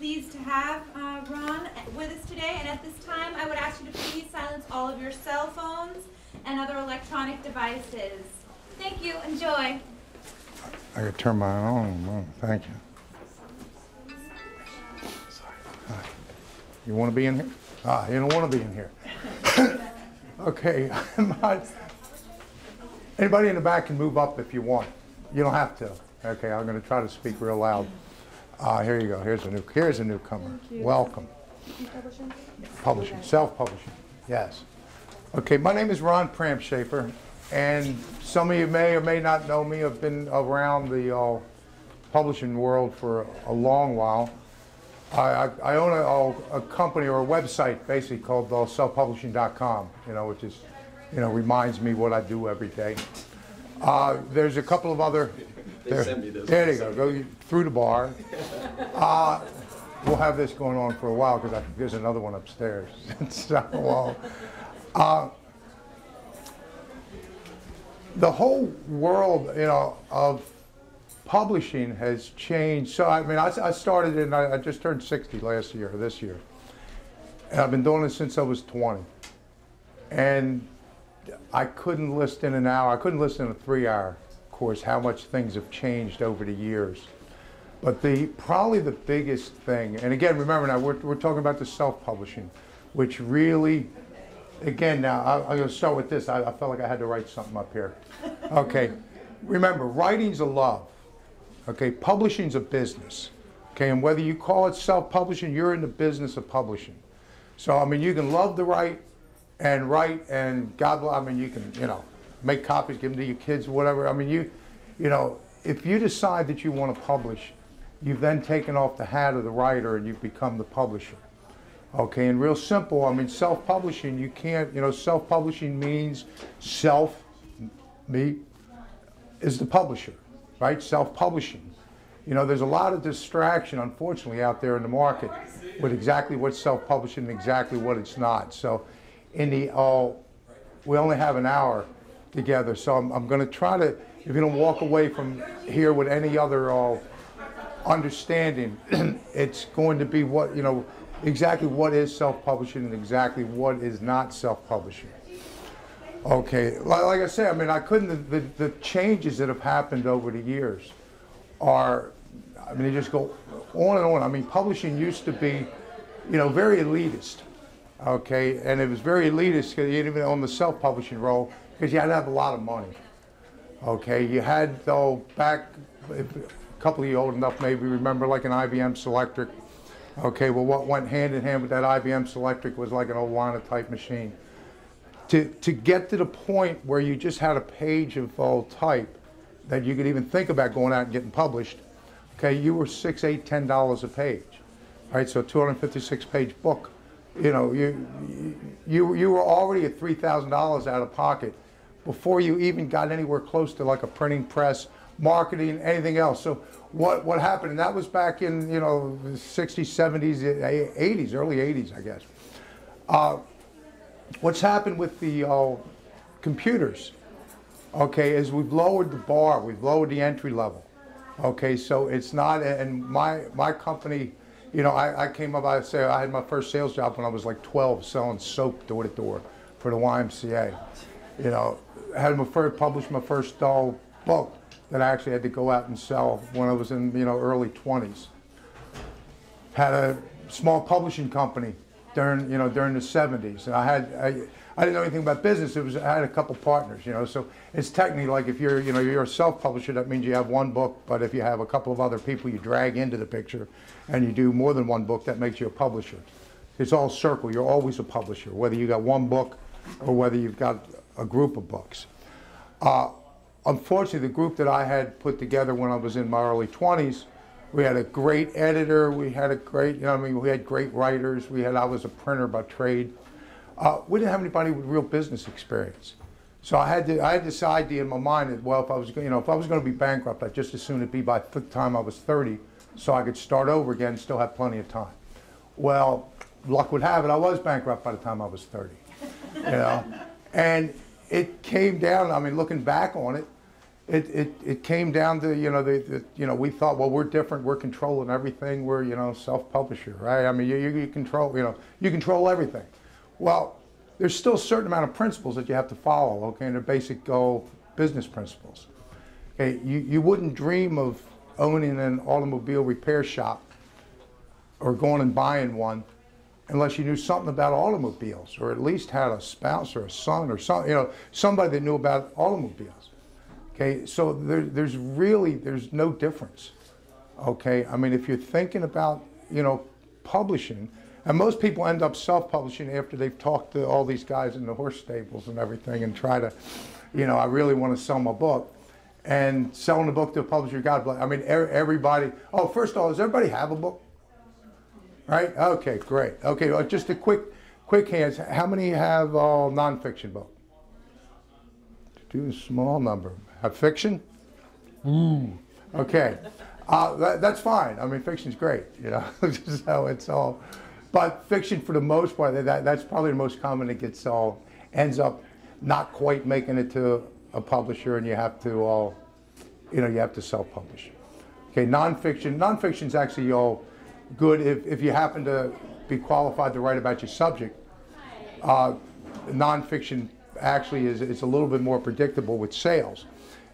pleased to have Ron with us today. And at this time, I would ask you to please silence all of your cell phones and other electronic devices. Thank you. Enjoy. I could turn mine on. Thank you. Sorry. Hi. You want to be in here? Ah, you don't want to be in here. Okay. Anybody in the back can move up if you want. You don't have to. Okay, I'm going to try to speak real loud. Here you go. Here's a newcomer. Welcome. Publishing? Publishing. Self-publishing. Yes. Okay, my name is Ron Pramschufer, and some of you may or may not know me. I've been around the publishing world for a long while. I own a company or a website basically called selfpublishing.com, you know, which is, you know, reminds me what I do every day. There's a couple of other. There you go. Go through the bar. We'll have this going on for a while because I think there's another one upstairs. So, the whole world, you know, of publishing has changed. So I mean, I started and I just turned 60 last year, this year, and I've been doing it since I was 20. And I couldn't list in an hour. I couldn't list in a 3-hour course how much things have changed over the years. But probably the biggest thing, and again, remember now we're talking about the self-publishing, which really, again, now I'm going to start with this. I felt like I had to write something up here. Okay, remember, writing's a love. Okay, publishing's a business. Okay, and whether you call it self-publishing, you're in the business of publishing. So I mean, you can love to write. And write, and God, I mean, you can, you know, make copies, give them to your kids, whatever. I mean, you know, if you decide that you want to publish, you've then taken off the hat of the writer and you've become the publisher. Okay, and real simple, I mean, self-publishing, you can't, you know, self-publishing means self, me, is the publisher, right? Self-publishing. You know, there's a lot of distraction, unfortunately, out there in the market with exactly what's self-publishing and exactly what it's not. So. We only have an hour together, so I'm going to try to, if you don't walk away from here with any other understanding, it's going to be what, you know, exactly what is self-publishing and exactly what is not self-publishing. Okay, like I said, I mean, I couldn't, the changes that have happened over the years are, I mean, they just go on and on. I mean, publishing used to be, you know, very elitist. Okay, and it was very elitist because you didn't even own the self-publishing role because you had to have a lot of money. Okay, you had, though, back, a couple of you old enough maybe remember like an IBM Selectric. Okay, well, what went hand in hand with that IBM Selectric was like an old Wana type machine. To get to the point where you just had a page of old type that you could even think about going out and getting published, okay, you were $6, $8, $10 a page. All right, so a 256-page book. You know, you were already at $3,000 out of pocket before you even got anywhere close to like a printing press, marketing, anything else. So what happened? And that was back in, you know, the 60s, 70s, 80s, early 80s, I guess. What's happened with the computers, okay, is we've lowered the bar. We've lowered the entry level. Okay, so it's not, and my company, you know, I came up, I say, I had my first sales job when I was like 12, selling soap door to door for the YMCA. You know, I had published my first book that I actually had to go out and sell when I was in, you know, early 20s. Had a small publishing company during, you know, during the 70s. And I didn't know anything about business. I had a couple partners, you know, so it's technically like if you're, you know, you're a self-publisher, that means you have one book, but if you have a couple of other people you drag into the picture and you do more than one book, that makes you a publisher. It's all circle, you're always a publisher, whether you got one book or whether you've got a group of books. Unfortunately, the group that I had put together when I was in my early 20s, we had a great editor, we had a great, you know, I mean, we had great writers, I was a printer by trade. We didn't have anybody with real business experience, so I had this idea in my mind that, well, if I was going to be bankrupt, I'd just as soon it be by the time I was 30, so I could start over again, and still have plenty of time. Well, luck would have it, I was bankrupt by the time I was 30, you know, and it came down. I mean, looking back on it, It came down to, you know, we thought, well, we're different, we're controlling everything, we're, you know, self-publisher, right? I mean, you control, you know, you control everything. Well, there's still a certain amount of principles that you have to follow, okay, and they're basic goal business principles. Okay, you wouldn't dream of owning an automobile repair shop or going and buying one unless you knew something about automobiles, or at least had a spouse or a son or some, you know, somebody that knew about automobiles. Okay, so there's no difference, okay? I mean, if you're thinking about, you know, publishing, and most people end up self-publishing after they've talked to all these guys in the horse stables and everything and try to, you know, I really want to sell my book. And selling the book to a publisher, God bless. I mean, everybody, oh, first of all, does everybody have a book? Right? Okay, great. Okay, well, just a quick hands. How many have all nonfiction books? Do a small number. Have fiction? Ooh. Okay. That's fine. I mean, fiction's great, you know. So it's all, but fiction for the most part, that's probably the most common that gets all, ends up not quite making it to a publisher, and you have to all, you know, you have to self-publish. Okay, nonfiction's actually all good if you happen to be qualified to write about your subject. Nonfiction actually it's a little bit more predictable with sales.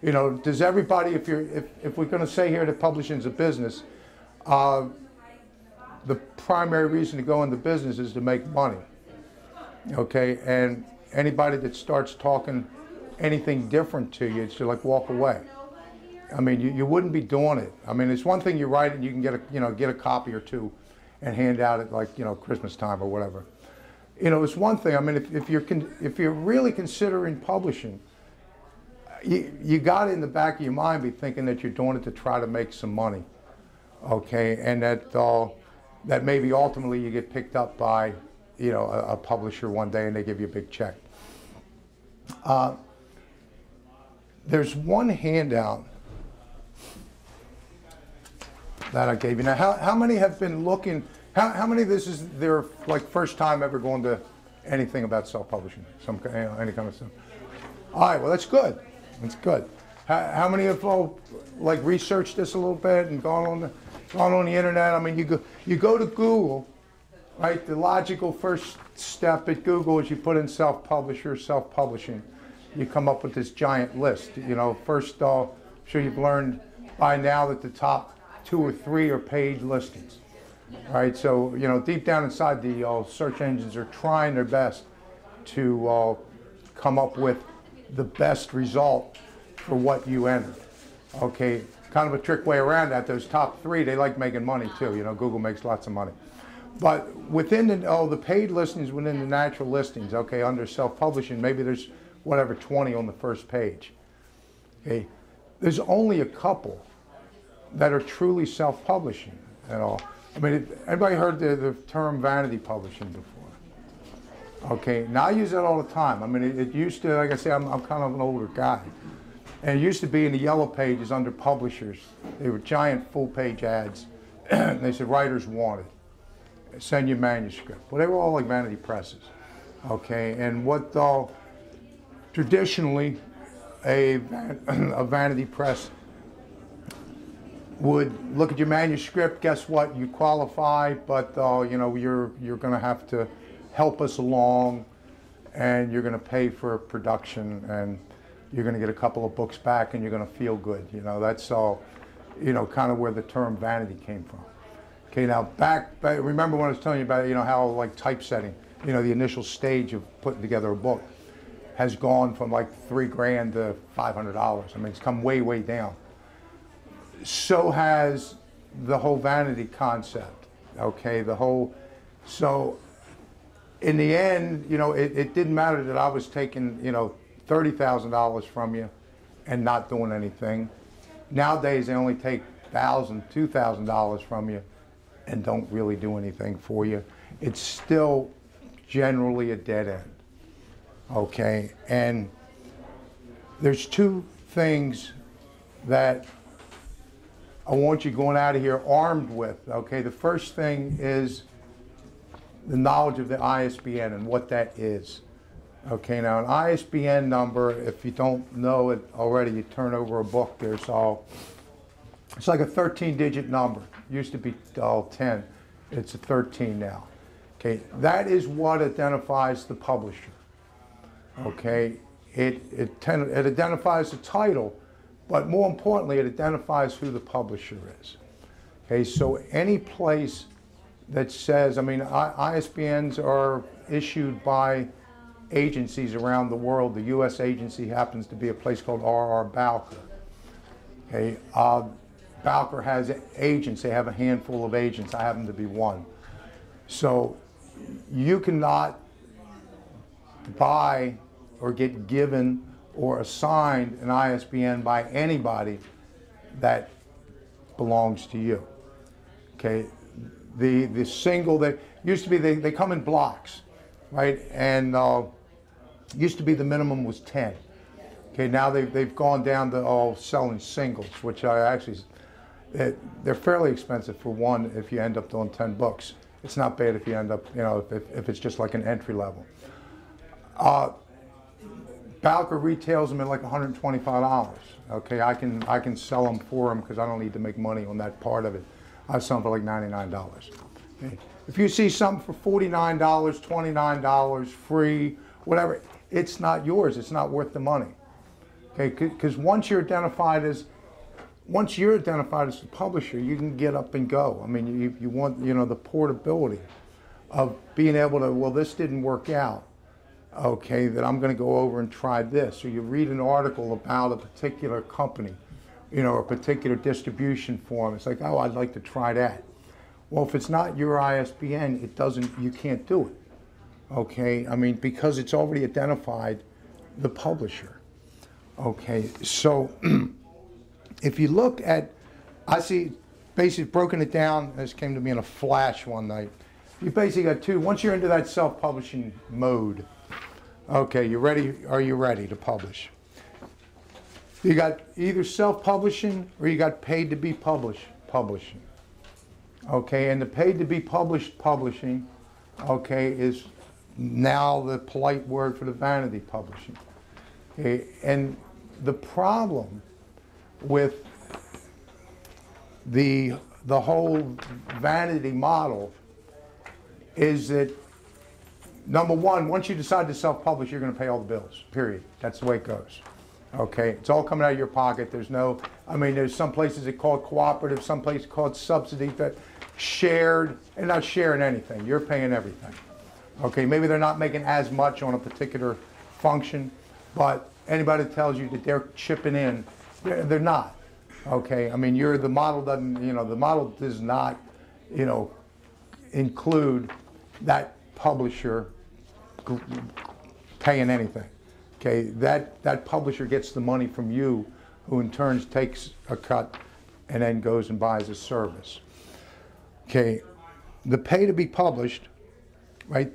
You know, does everybody, if we're going to say here that publishing is a business, the primary reason to go into business is to make money. Okay, and anybody that starts talking anything different to you, it's like walk away. I mean, you wouldn't be doing it. I mean, it's one thing you write and you can get a, you know, get a copy or two and hand out at, like, you know, Christmas time or whatever. You know, it's one thing. I mean, if you're really considering publishing, you got in the back of your mind be thinking that you're doing it to try to make some money, okay, and that maybe ultimately you get picked up by, you know, a publisher one day and they give you a big check. There's one handout that I gave you. Now, how many have been looking? How many of this is their, like, first time ever going to anything about self-publishing, some, you know, any kind of stuff? All right, well, that's good. That's good. How many of all, like, researched this a little bit and gone on the internet? I mean, you go to Google, right? The logical first step at Google is you put in self-publisher, self-publishing. You come up with this giant list. You know, first off, I'm sure you've learned by now that the top 2 or 3 are paid listings. Right, so, you know, deep down inside, the search engines are trying their best to come up with the best result for what you entered. Okay, kind of a trick way around that. Those top 3, they like making money too. You know, Google makes lots of money. But within the paid listings, within the natural listings, okay, under self-publishing, maybe there's whatever 20 on the first page. Okay, there's only a couple that are truly self-publishing at all. I mean, anybody heard the term vanity publishing before? Okay, now I use that all the time. I mean, it used to, like I say, I'm kind of an older guy. And it used to be in the yellow pages under publishers. They were giant full-page ads. They said, writers wanted, send your manuscript. Well, they were all like vanity presses. Okay, and what traditionally a vanity press would look at your manuscript, guess what, you qualify, but you know, you're going to have to help us along, and you're going to pay for production, and you're going to get a couple of books back, and you're going to feel good. You know, that's all, you know, kind of where the term vanity came from. Okay, now back, remember when I was telling you about, you know, how, like, typesetting, you know, the initial stage of putting together a book has gone from like $3 grand to $500. I mean, it's come way, way down. So has the whole vanity concept, okay? So in the end, you know, it didn't matter that I was taking, you know, $30,000 from you and not doing anything. Nowadays, they only take $1,000, $2,000 from you and don't really do anything for you. It's still generally a dead end, okay? And there's two things that I want you going out of here armed with, okay? The first thing is the knowledge of the ISBN and what that is, Okay, now an ISBN number, if you don't know it already, you turn over a book, there's all, it's like a 13-digit number. It used to be all 10, it's a 13 now. Okay, that is what identifies the publisher. Okay, it identifies the title, but more importantly, it identifies who the publisher is. Okay, so any place that says, I mean, ISBNs are issued by agencies around the world. The U.S. agency happens to be a place called R.R. Bowker. Okay, Bowker has agents. They have a handful of agents. I happen to be one. So you cannot buy or get given or assigned an ISBN by anybody that belongs to you. Okay, the single that used to be, they come in blocks, right? And used to be the minimum was 10. Okay, now they've gone down to all selling singles, which I actually, they're fairly expensive for one if you end up doing 10 books. It's not bad if you end up, you know, if it's just like an entry level. Bowker retails them at like $125. Okay, I can sell them for them because I don't need to make money on that part of it. I sell them for like $99. Okay. If you see something for $49, $29, free, whatever, it's not yours. It's not worth the money. Okay, because once you're identified as the publisher, you can get up and go. I mean, you want, you know, the portability of being able to, well, this didn't work out. Okay, that I'm going to go over and try this. So you read an article about a particular company, you know, a particular distribution form. It's like, oh, I'd like to try that. Well, if it's not your ISBN, it doesn't, you can't do it. Okay, I mean, because it's already identified the publisher. Okay, so if you look at, I see, basically broken it down, this came to me in a flash one night. You basically got two, once you're into that self-publishing mode, okay, you ready? Are you ready to publish? You got either self-publishing or you got paid to be published publishing. Okay, and the paid to be published publishing, okay, is now the polite word for the vanity publishing. Okay, and the problem with the whole vanity model is that, number one, once you decide to self-publish, you're going to pay all the bills, period. That's the way it goes. Okay, it's all coming out of your pocket. There's no, I mean, there's some places that call it cooperative, some places call it subsidy, but shared, and not sharing anything. You're paying everything. Okay, maybe they're not making as much on a particular function, but anybody that tells you that they're chipping in, they're not. Okay, I mean, you're, the model doesn't, you know, the model does not, you know, include that publisher paying anything. Okay, that publisher gets the money from you, who in turn takes a cut and then goes and buys a service. Okay, the pay to be published, right?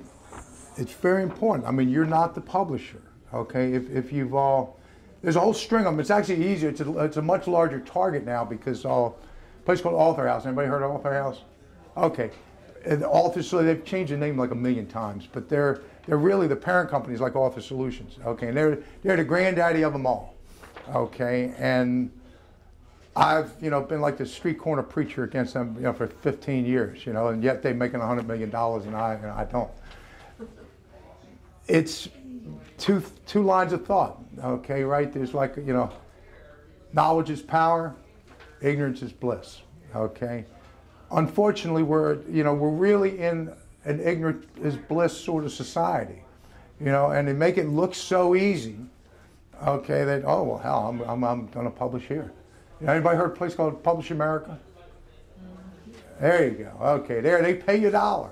It's very important. I mean, you're not the publisher. Okay, if you've all, there's a whole string of them. It's actually easier. It's a much larger target now because a place called Author House. Anybody heard of Author House? Okay. And Author, so they've changed the name like a million times, but they're really the parent companies like Author Solutions, okay, and they're the granddaddy of them all, okay, and I've, you know, been like the street corner preacher against them, you know, for 15 years, you know, and yet they're making $100 million and I don't. It's two lines of thought, okay, right? There's like, you know, knowledge is power, ignorance is bliss, okay. Unfortunately, we're really in an ignorant is bliss sort of society, you know, and they make it look so easy, okay, that, oh, well, hell, I'm going to publish here. You know, anybody heard of a place called Publish America? There you go. Okay, there, they pay you $1,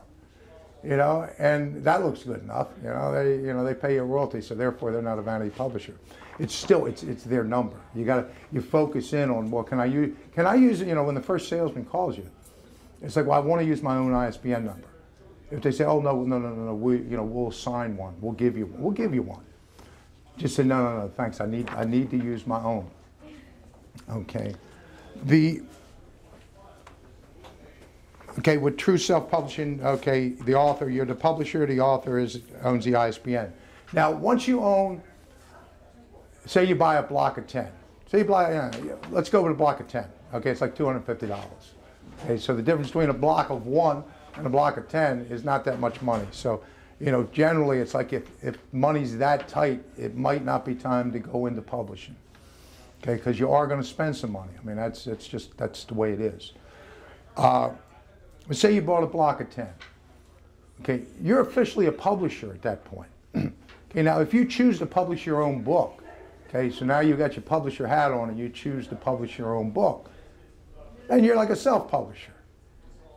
you know, and that looks good enough, you know, they pay you a royalty, so therefore they're not a vanity publisher. It's still, it's their number. You focus in on, well, can I use, you know, when the first salesman calls you, it's like, well, I want to use my own ISBN number. If they say, oh, no, we, you know, we'll assign one. We'll give you one. Just say, no, thanks. I need to use my own. Okay. Okay, with true self-publishing, okay, the author, you're the publisher. The author owns the ISBN. Now, once you own, say you buy a block of 10. Say you buy, let's go with a block of 10. Okay, it's like $250. Okay, so the difference between a block of 1 and a block of 10 is not that much money. So, you know, generally it's like if money's that tight, it might not be time to go into publishing. Okay, because you are going to spend some money. I mean, that's the way it is. Say you bought a block of 10. Okay, you're officially a publisher at that point. Okay, now if you choose to publish your own book, okay, so now you've got your publisher hat on and you choose to publish your own book, then you're like a self-publisher,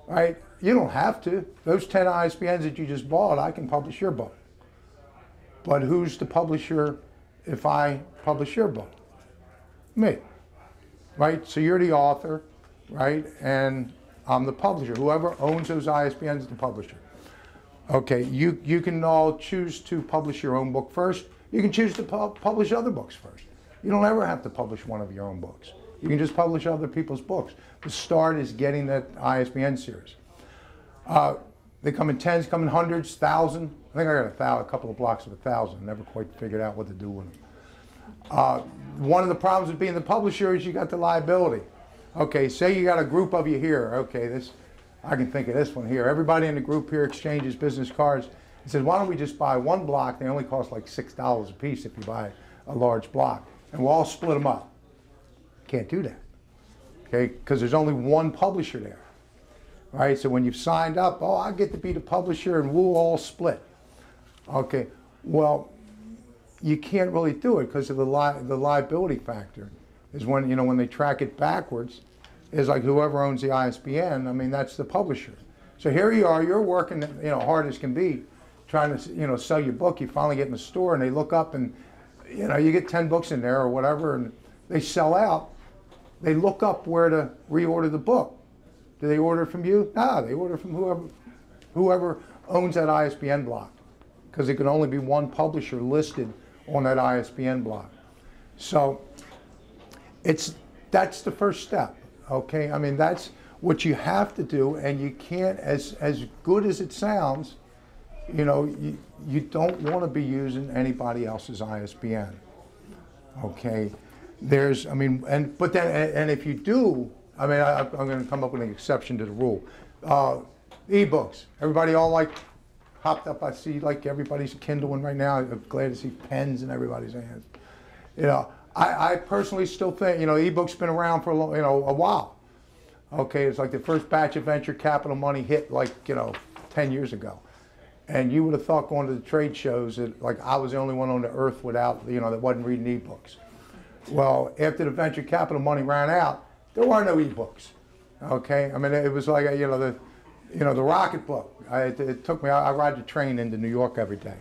right? You don't have to. Those 10 ISBNs that you just bought, I can publish your book. But who's the publisher if I publish your book? Me, right? So you're the author, right? And I'm the publisher. Whoever owns those ISBNs is the publisher. Okay, you can all choose to publish your own book first. You can choose to publish other books first. You don't ever have to publish one of your own books. You can just publish other people's books. The start is getting that ISBN series. They come in tens, come in hundreds, thousand. I think I got a couple of blocks of 1,000. Never quite figured out what to do with them. One of the problems with being the publisher is you got the liability. Okay, say you got a group of you here. Okay, I can think of this one here. Everybody in the group here exchanges business cards. He says, why don't we just buy one block? They only cost like $6 a piece if you buy a large block. And we'll all split them up. Can't do that. Okay, because there's only one publisher there. All right, so when you've signed up, oh, I get to be the publisher and we'll all split. Okay, well, you can't really do it because of the liability factor. Is when, you know, when they track it backwards, is like whoever owns the ISBN, I mean, that's the publisher. So here you are, you're working, you know, hard as can be, trying to, you know, sell your book. You finally get in the store and they look up and, you know, you get 10 books in there or whatever and they sell out. They look up where to reorder the book. Do they order from you? No, they order from whoever owns that ISBN block, because there can only be one publisher listed on that ISBN block. So that's the first step. Okay, I mean, that's what you have to do, and you can't, as good as it sounds, you know, you don't want to be using anybody else's ISBN. Okay, there's, I mean, and but then, and if you do, I mean, I'm going to come up with an exception to the rule. E-books, everybody all like hopped up. I see like everybody's Kindling right now. I'm glad to see pens in everybody's hands. You know, I personally still think, you know, e-books been around for a while. Okay, it's like the first batch of venture capital money hit like, you know, 10 years ago. And you would have thought going to the trade shows that like I was the only one on the earth without, you know, that wasn't reading e-books. Well, after the venture capital money ran out, there were no e-books. Okay, I mean, it was like, you know, the rocket book. It took me, I ride the train into New York every day.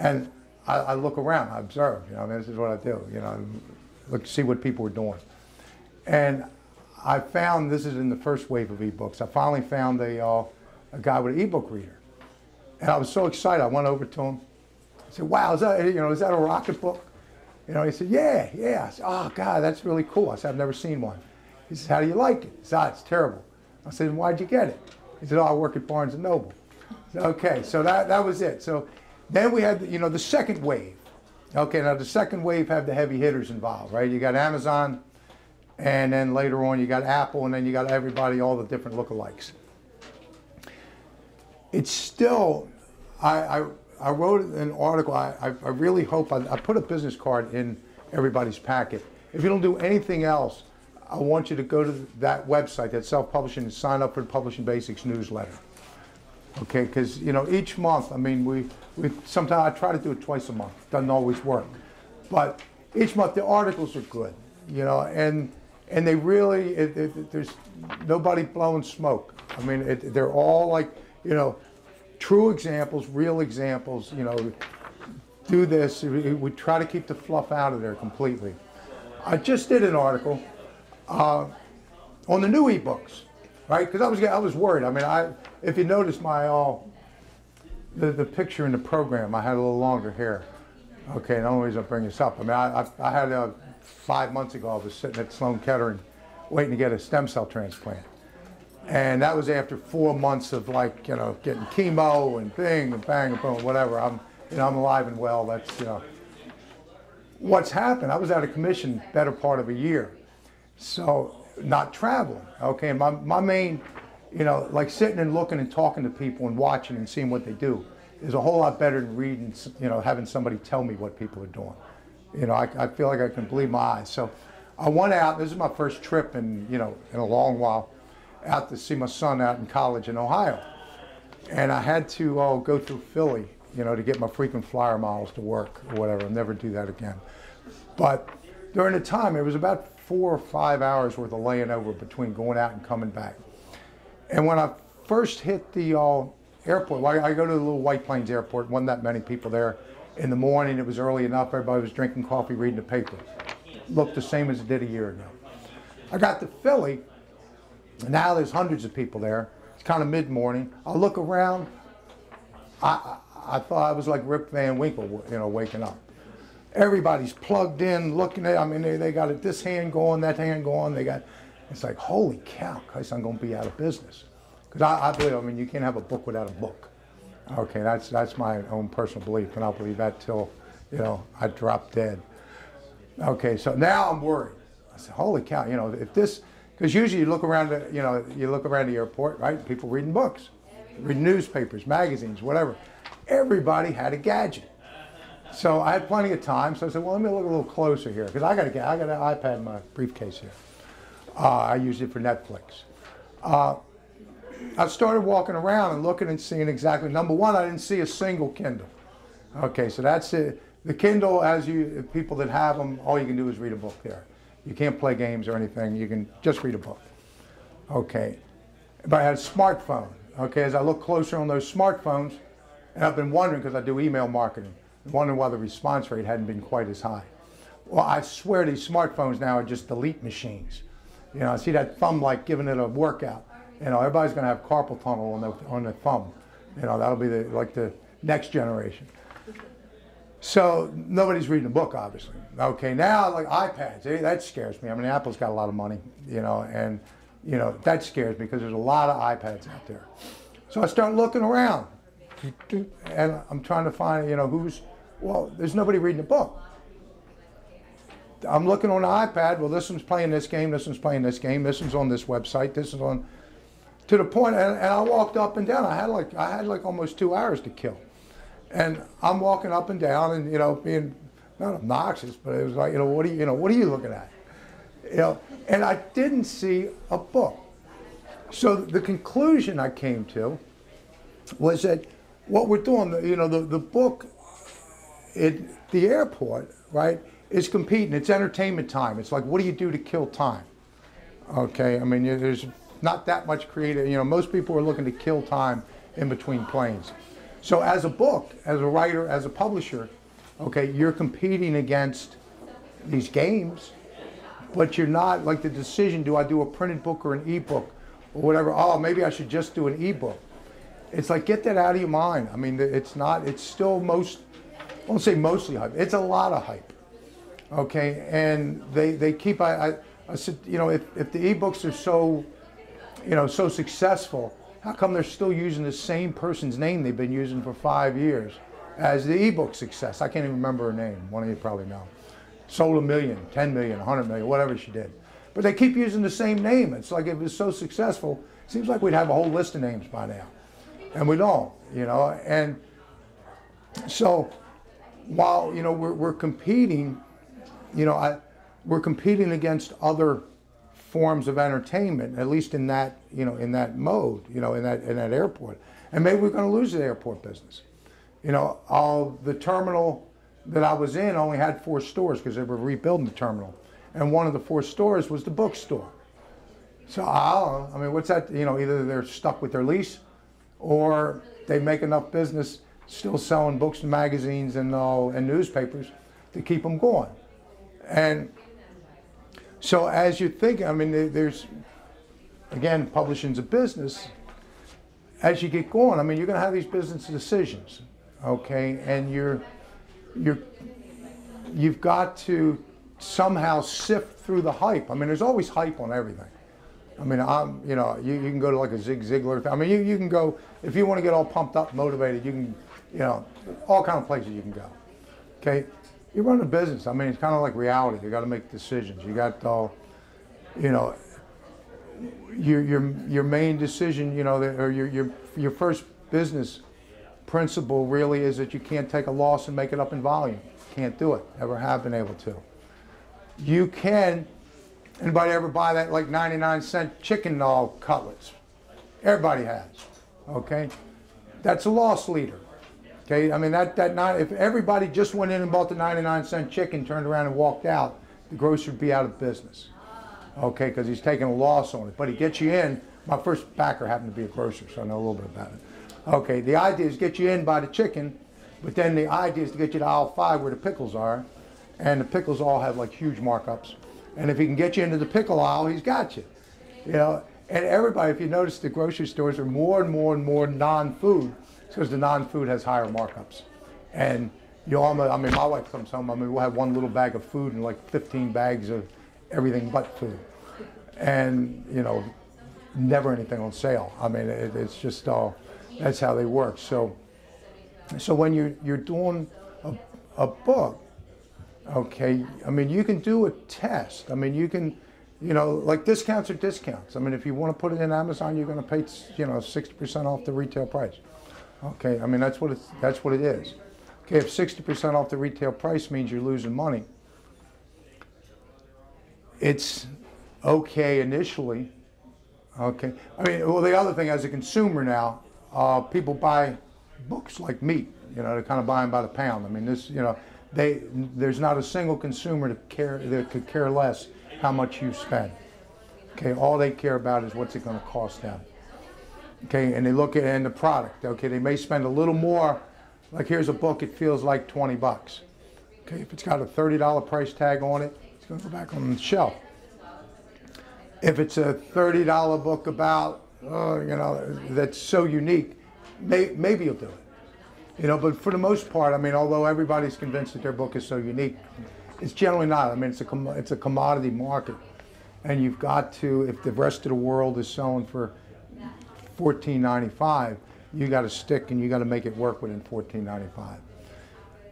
And I look around, I observe, you know, I mean, this is what I do, you know, look, see what people are doing. And I found, this is in the first wave of e-books, I finally found a guy with an e-book reader. And I was so excited, I went over to him. I said, wow, is that a rocket book? You know, he said, yeah. I said, oh, God, that's really cool. I said, I've never seen one. He says, how do you like it? I said, oh, it's terrible. I said, why'd you get it? He said, oh, I work at Barnes & Noble. I said, okay, so that was it. So then we had, you know, the second wave. Okay, now the second wave had the heavy hitters involved, right? You got Amazon, and then later on you got Apple, and then you got everybody, all the different lookalikes. It's still, I wrote an article, I really hope, I put a business card in everybody's packet. If you don't do anything else, I want you to go to that website, that self-publishing, and sign up for the Publishing Basics newsletter. Okay, because, you know, each month, I mean, sometimes I try to do it twice a month. Doesn't always work. But each month the articles are good, you know, and they really, there's nobody blowing smoke. I mean, they're all like, you know, true examples, real examples, you know, do this. We try to keep the fluff out of there completely. I just did an article on the new ebooks, right? Because I was worried. I mean, if you notice my the picture in the program, I had a little longer hair. Okay, and the only reason I bring this up, I mean, I had 5 months ago, I was sitting at Sloan Kettering waiting to get a stem cell transplant. And that was after 4 months of like, you know, getting chemo and bing and bang and boom, whatever. I'm you know, I'm alive and well. That's, you know. What's happened, I was out of commission better part of a year. So, not traveling, okay? My main, you know, like sitting and looking and talking to people and watching and seeing what they do is a whole lot better than reading, you know, having somebody tell me what people are doing. You know, I feel like I can believe my eyes. So I went out, this is my first trip in, you know, in a long while, out to see my son out in college in Ohio. And I had to go through Philly, you know, to get my frequent flyer miles to work or whatever. I'll never do that again. But during the time, it was about 4 or 5 hours worth of laying over between going out and coming back. And when I first hit the airport, well, I go to the little White Plains airport, wasn't that many people there. In the morning, it was early enough, everybody was drinking coffee, reading the paper. Looked the same as it did a year ago. I got to Philly, and now there's hundreds of people there. It's kind of mid-morning. I look around, I thought I was like Rip Van Winkle, you know, waking up. Everybody's plugged in, looking at, I mean, they got it, this hand going, that hand going, they got, it's like, holy cow, Christ, I'm going to be out of business. Because I believe, I mean, you can't have a book without a book. Okay, that's my own personal belief, and I'll believe that till, you know, I drop dead. Okay, so now I'm worried. I said, holy cow, you know, if this, because usually you look around, you know, you look around the airport, right? People reading books, reading newspapers, magazines, whatever. Everybody had a gadget. So I had plenty of time, so I said, well, let me look a little closer here, because I got an iPad in my briefcase here. I use it for Netflix. I started walking around and looking and seeing exactly, number one, I didn't see a single Kindle. Okay, so that's it. The Kindle, as you, people that have them, all you can do is read a book there. You can't play games or anything, you can just read a book. Okay, but I had a smartphone. Okay, as I look closer on those smartphones, and I've been wondering, because I do email marketing, wondering why the response rate hadn't been quite as high. Well, I swear these smartphones now are just delete machines. You know, I see that thumb like giving it a workout. You know, everybody's going to have carpal tunnel on their thumb. You know, that'll be the, like the next generation. So nobody's reading a book, obviously. Okay, now like iPads, that scares me. I mean, Apple's got a lot of money, you know, and you know that scares me because there's a lot of iPads out there. So I start looking around, and I'm trying to find, you know, who's, well, there's nobody reading a book. I'm looking on the iPad. Well, this one's playing this game. This one's playing this game. This one's on this website. This is on. To the point, and I walked up and down. I had like almost 2 hours to kill, and I'm walking up and down, and you know, being not obnoxious, but it was like, you know, what are you looking at, you know? And I didn't see a book. So the conclusion I came to was that what we're doing, you know, the book at the airport, right, is competing. It's entertainment time. It's like, what do you do to kill time? Okay, I mean, there's not that much creative, you know, most people are looking to kill time in between planes. So as a book, as a writer, as a publisher, okay, you're competing against these games, but you're not, like the decision, do I do a printed book or an e-book or whatever? Oh, maybe I should just do an e-book. It's like, get that out of your mind. I mean, it's not, it's still most, I won't say mostly hype, it's a lot of hype, okay? And they keep, I said, you know, if the e-books are so, you know, so successful, how come they're still using the same person's name they've been using for 5 years as the ebook success? I can't even remember her name. One of you probably know. Sold 1 million, 10 million, 100 million, whatever she did. But they keep using the same name. It's like if it was so successful, it seems like we'd have a whole list of names by now. And we don't, you know. And so while, you know, we're competing, you know, we're competing against other forms of entertainment, at least in that, you know, in that mode, you know, in that airport. And maybe we're going to lose the airport business. You know, all the terminal that I was in only had 4 stores because they were rebuilding the terminal. And one of the 4 stores was the bookstore. So I mean, what's that? You know, either they're stuck with their lease or they make enough business still selling books and magazines and newspapers to keep them going. And so as you think, I mean, there's, again, publishing's a business. As you get going, I mean, you're going to have these business decisions, okay? And you've got to somehow sift through the hype. I mean, there's always hype on everything. I mean, you know, you can go to like a Zig Ziglar thing. I mean, you can go, if you want to get all pumped up, motivated, you can you know, all kind of places you can go. Okay, you run a business. I mean, it's kind of like reality. You got to make decisions. You got you know, your main decision, you know, or your first business principle really is that you can't take a loss and make it up in volume. Can't do it. Never have been able to. You can. Anybody ever buy that like 99-cent chicken dog cutlets? Everybody has. Okay, that's a loss leader. Okay, I mean if everybody just went in and bought the 99-cent chicken, turned around and walked out, the grocer would be out of business. Okay, because he's taking a loss on it, but he gets you in. My first backer happened to be a grocer, so I know a little bit about it. Okay, the idea is get you in by the chicken, but then the idea is to get you to aisle 5 where the pickles are, and the pickles all have like huge markups. And if he can get you into the pickle aisle, he's got you. You know, and everybody, if you notice, the grocery stores are more and more and more non-food, because the non-food has higher markups. And you all know, I mean, my wife comes home, I mean, we'll have one little bag of food and like 15 bags of everything but food. And, you know, never anything on sale. I mean, it's just all, that's how they work. So when you're doing a book, okay, I mean, you can do a test. I mean, you can, you know, like discounts are discounts. I mean, if you want to put it in Amazon, you're going to pay, you know, 60% off the retail price. Okay, I mean, that's what it is. Okay, if 60% off the retail price means you're losing money, it's okay initially. Okay, I mean, well, the other thing as a consumer now, people buy books like meat. You know, they're kind of buying by the pound. I mean, this, you know. There's not a single consumer that could care less how much you spend. Okay, all they care about is what's it going to cost them. Okay, and they look at the product. Okay, they may spend a little more. Like here's a book, it feels like 20 bucks. Okay, if it's got a $30 price tag on it, it's going to go back on the shelf. If it's a $30 book about, you know, that's so unique, maybe you'll do it. You know, but for the most part, I mean, although everybody's convinced that their book is so unique, it's generally not. I mean, it's a commodity market, and you've got to, if the rest of the world is selling for $14.95, you got to stick and you got to make it work within $14.95.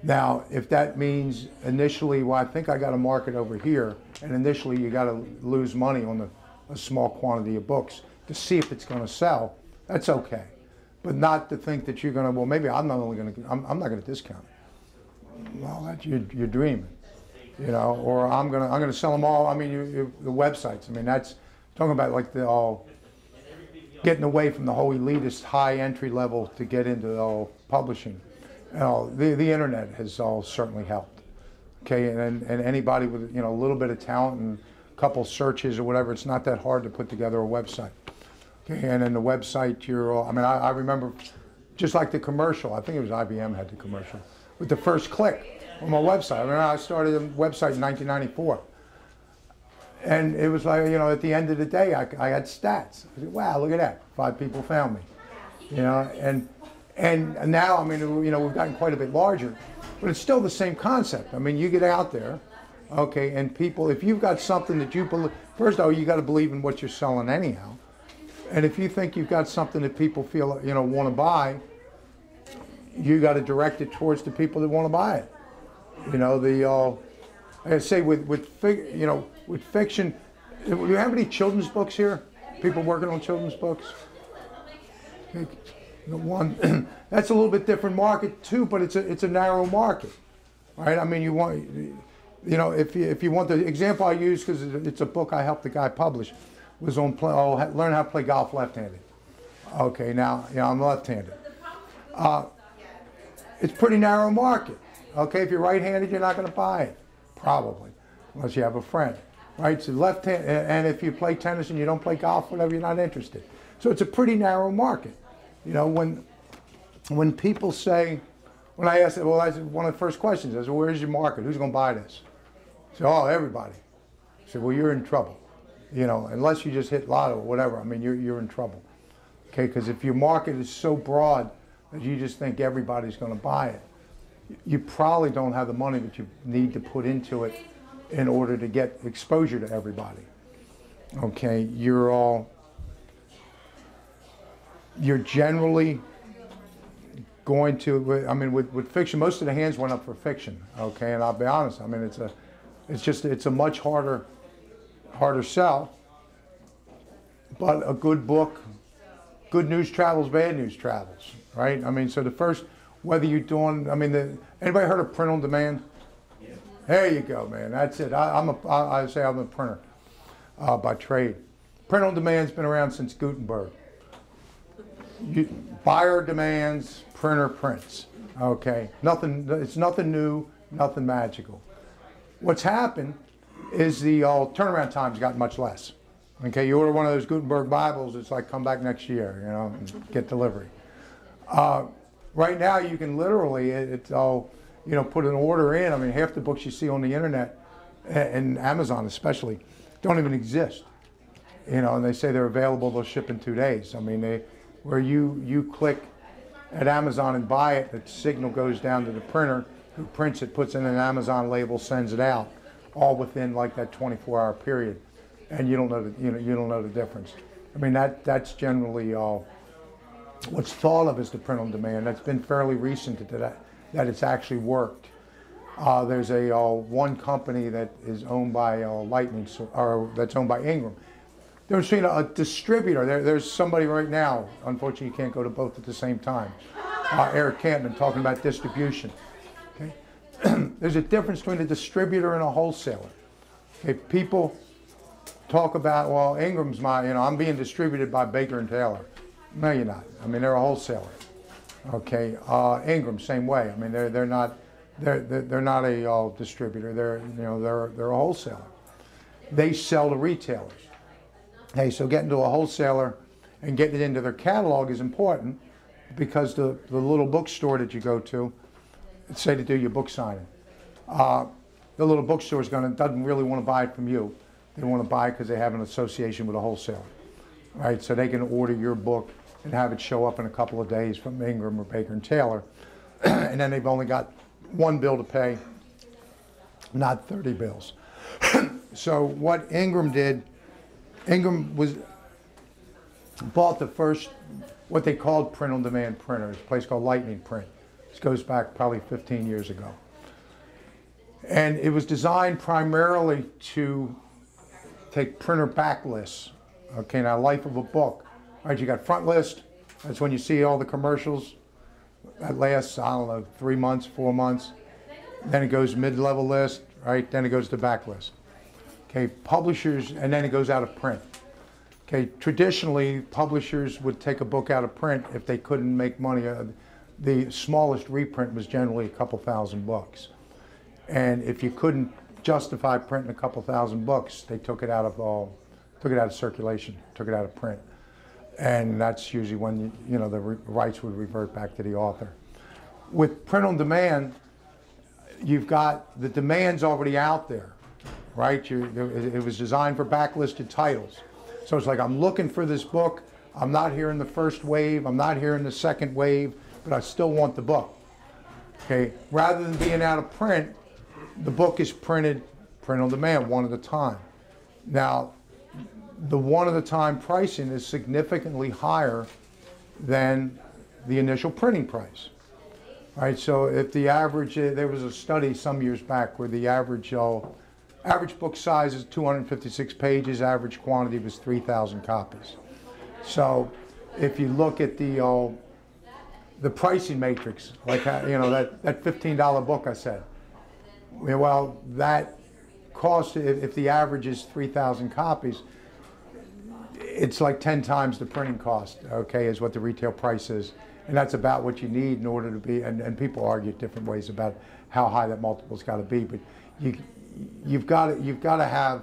Now, if that means initially, well, I think I got a market over here, and initially you got to lose money on a small quantity of books to see if it's going to sell, that's okay. But not to think that you're going to, well, maybe I'm not going to discount it. Well, that's, you're dreaming, you know. Or I'm going to sell them all. I mean, the websites. I mean, that's talking about like the all getting away from the whole elitist, high entry level to get into all publishing. You know, the internet has all certainly helped. Okay, and anybody with, you know, a little bit of talent and a couple searches or whatever, it's not that hard to put together a website. And in the website, I mean, I remember just like the commercial. I think it was IBM had the commercial with the first click on my website. I mean, I started a website in 1994. And it was like, you know, at the end of the day, I had stats. I said, wow, look at that. 5 people found me. You know, and now, I mean, you know, we've gotten quite a bit larger. But it's still the same concept. I mean, you get out there, okay, and people, if you've got something that you believe, first of all, you got to believe in what you're selling anyhow. And if you think you've got something that people feel, you know, want to buy, you got to direct it towards the people that want to buy it. You know, like I say with fiction, do you have any children's books here? People working on children's books? One, that's a little bit different market too, but it's a narrow market, right? I mean, you want, you know, if you want the example I use, because it's a book I helped the guy publish. Was on learn how to play golf left-handed. Okay, now, you know, I'm left-handed. It's pretty narrow market. Okay, if you're right-handed, you're not going to buy it, probably, unless you have a friend, right? So left-handed, and if you play tennis and you don't play golf, whatever, you're not interested. So it's a pretty narrow market. You know, when people say, when I asked, well, I said, one of the first questions is, well, where's your market? Who's going to buy this? I said, oh, everybody. I said, well, you're in trouble. You know, unless you just hit lotto or whatever, I mean, you're in trouble. Okay, because if your market is so broad that you just think everybody's going to buy it, you probably don't have the money that you need to put into it in order to get exposure to everybody. Okay, you're generally going to, I mean, with fiction, most of the hands went up for fiction, okay, and I'll be honest, I mean, it's a much harder sell, but a good book, good news travels, bad news travels, right? I mean, so the first, whether you're doing, I mean, anybody heard of print on demand? Yeah. There you go, man, that's it. I say I'm a printer by trade. Print on demand's been around since Gutenberg. Buyer demands, printer prints, okay? Nothing, it's nothing new, nothing magical. What's happened is the turnaround time's gotten much less. Okay, you order one of those Gutenberg Bibles, it's like come back next year, you know, and get delivery. Right now you can literally, you know, put an order in. I mean, half the books you see on the internet, and Amazon especially, don't even exist. You know, and they say they're available, they'll ship in 2 days. I mean, where you click at Amazon and buy it, the signal goes down to the printer, who prints it, puts in an Amazon label, sends it out, all within like that 24-hour period, and you don't know the, you don't know the difference. I mean, that's generally what's thought of as the print on demand. That's been fairly recent that it's actually worked. There's a one company that is owned by Lightning, or that's owned by Ingram. There's been a distributor. There's somebody right now. Unfortunately, you can't go to both at the same time. Eric Campman talking about distribution. Okay, there's a difference between a distributor and a wholesaler. Okay, people talk about, well, Ingram's my, you know, I'm being distributed by Baker and Taylor. No, you're not. I mean, they're a wholesaler. Okay, Ingram, same way. I mean, they're not a distributor. They're a wholesaler. They sell to retailers. Hey, so getting to a wholesaler and getting it into their catalog is important, because the little bookstore that you go to, say to do your book signing, the little bookstore doesn't really want to buy it from you. They want to buy it because they have an association with a wholesaler, right? So they can order your book and have it show up in a couple of days from Ingram or Baker and Taylor, and then they've only got one bill to pay, not 30 bills. So what Ingram did, Ingram bought the first, what they called print-on-demand printers, a place called Lightning Print. This goes back probably 15 years ago. And it was designed primarily to take printer backlists. Okay, now life of a book. All right, you got front list. That's when you see all the commercials. That lasts, I don't know, 3 months, 4 months. Then it goes mid-level list, right? Then it goes to backlist. Okay, publishers, and then it goes out of print. Okay, traditionally, publishers would take a book out of print if they couldn't make money. The smallest reprint was generally a couple thousand bucks. And if you couldn't justify printing a couple thousand bucks, they took it out of circulation, took it out of print. And that's usually when, you know, the rights would revert back to the author. With print on demand, you've got the demand's already out there. Right? It was designed for backlisted titles. So it's like, I'm looking for this book. I'm not here in the first wave. I'm not here in the second wave, but I still want the book. Okay. Rather than being out of print, the book is printed, print on demand, one at a time. Now, the one at a time pricing is significantly higher than the initial printing price. All right. So if the average, there was a study some years back where the average book size is 256 pages, average quantity was 3,000 copies. So if you look at the pricing matrix, like, you know, that $15 book I said, well, that cost, if the average is 3,000 copies, it's like 10 times the printing cost, okay, is what the retail price is. And that's about what you need in order to be, and people argue different ways about how high that multiple's got to be, but you've got to have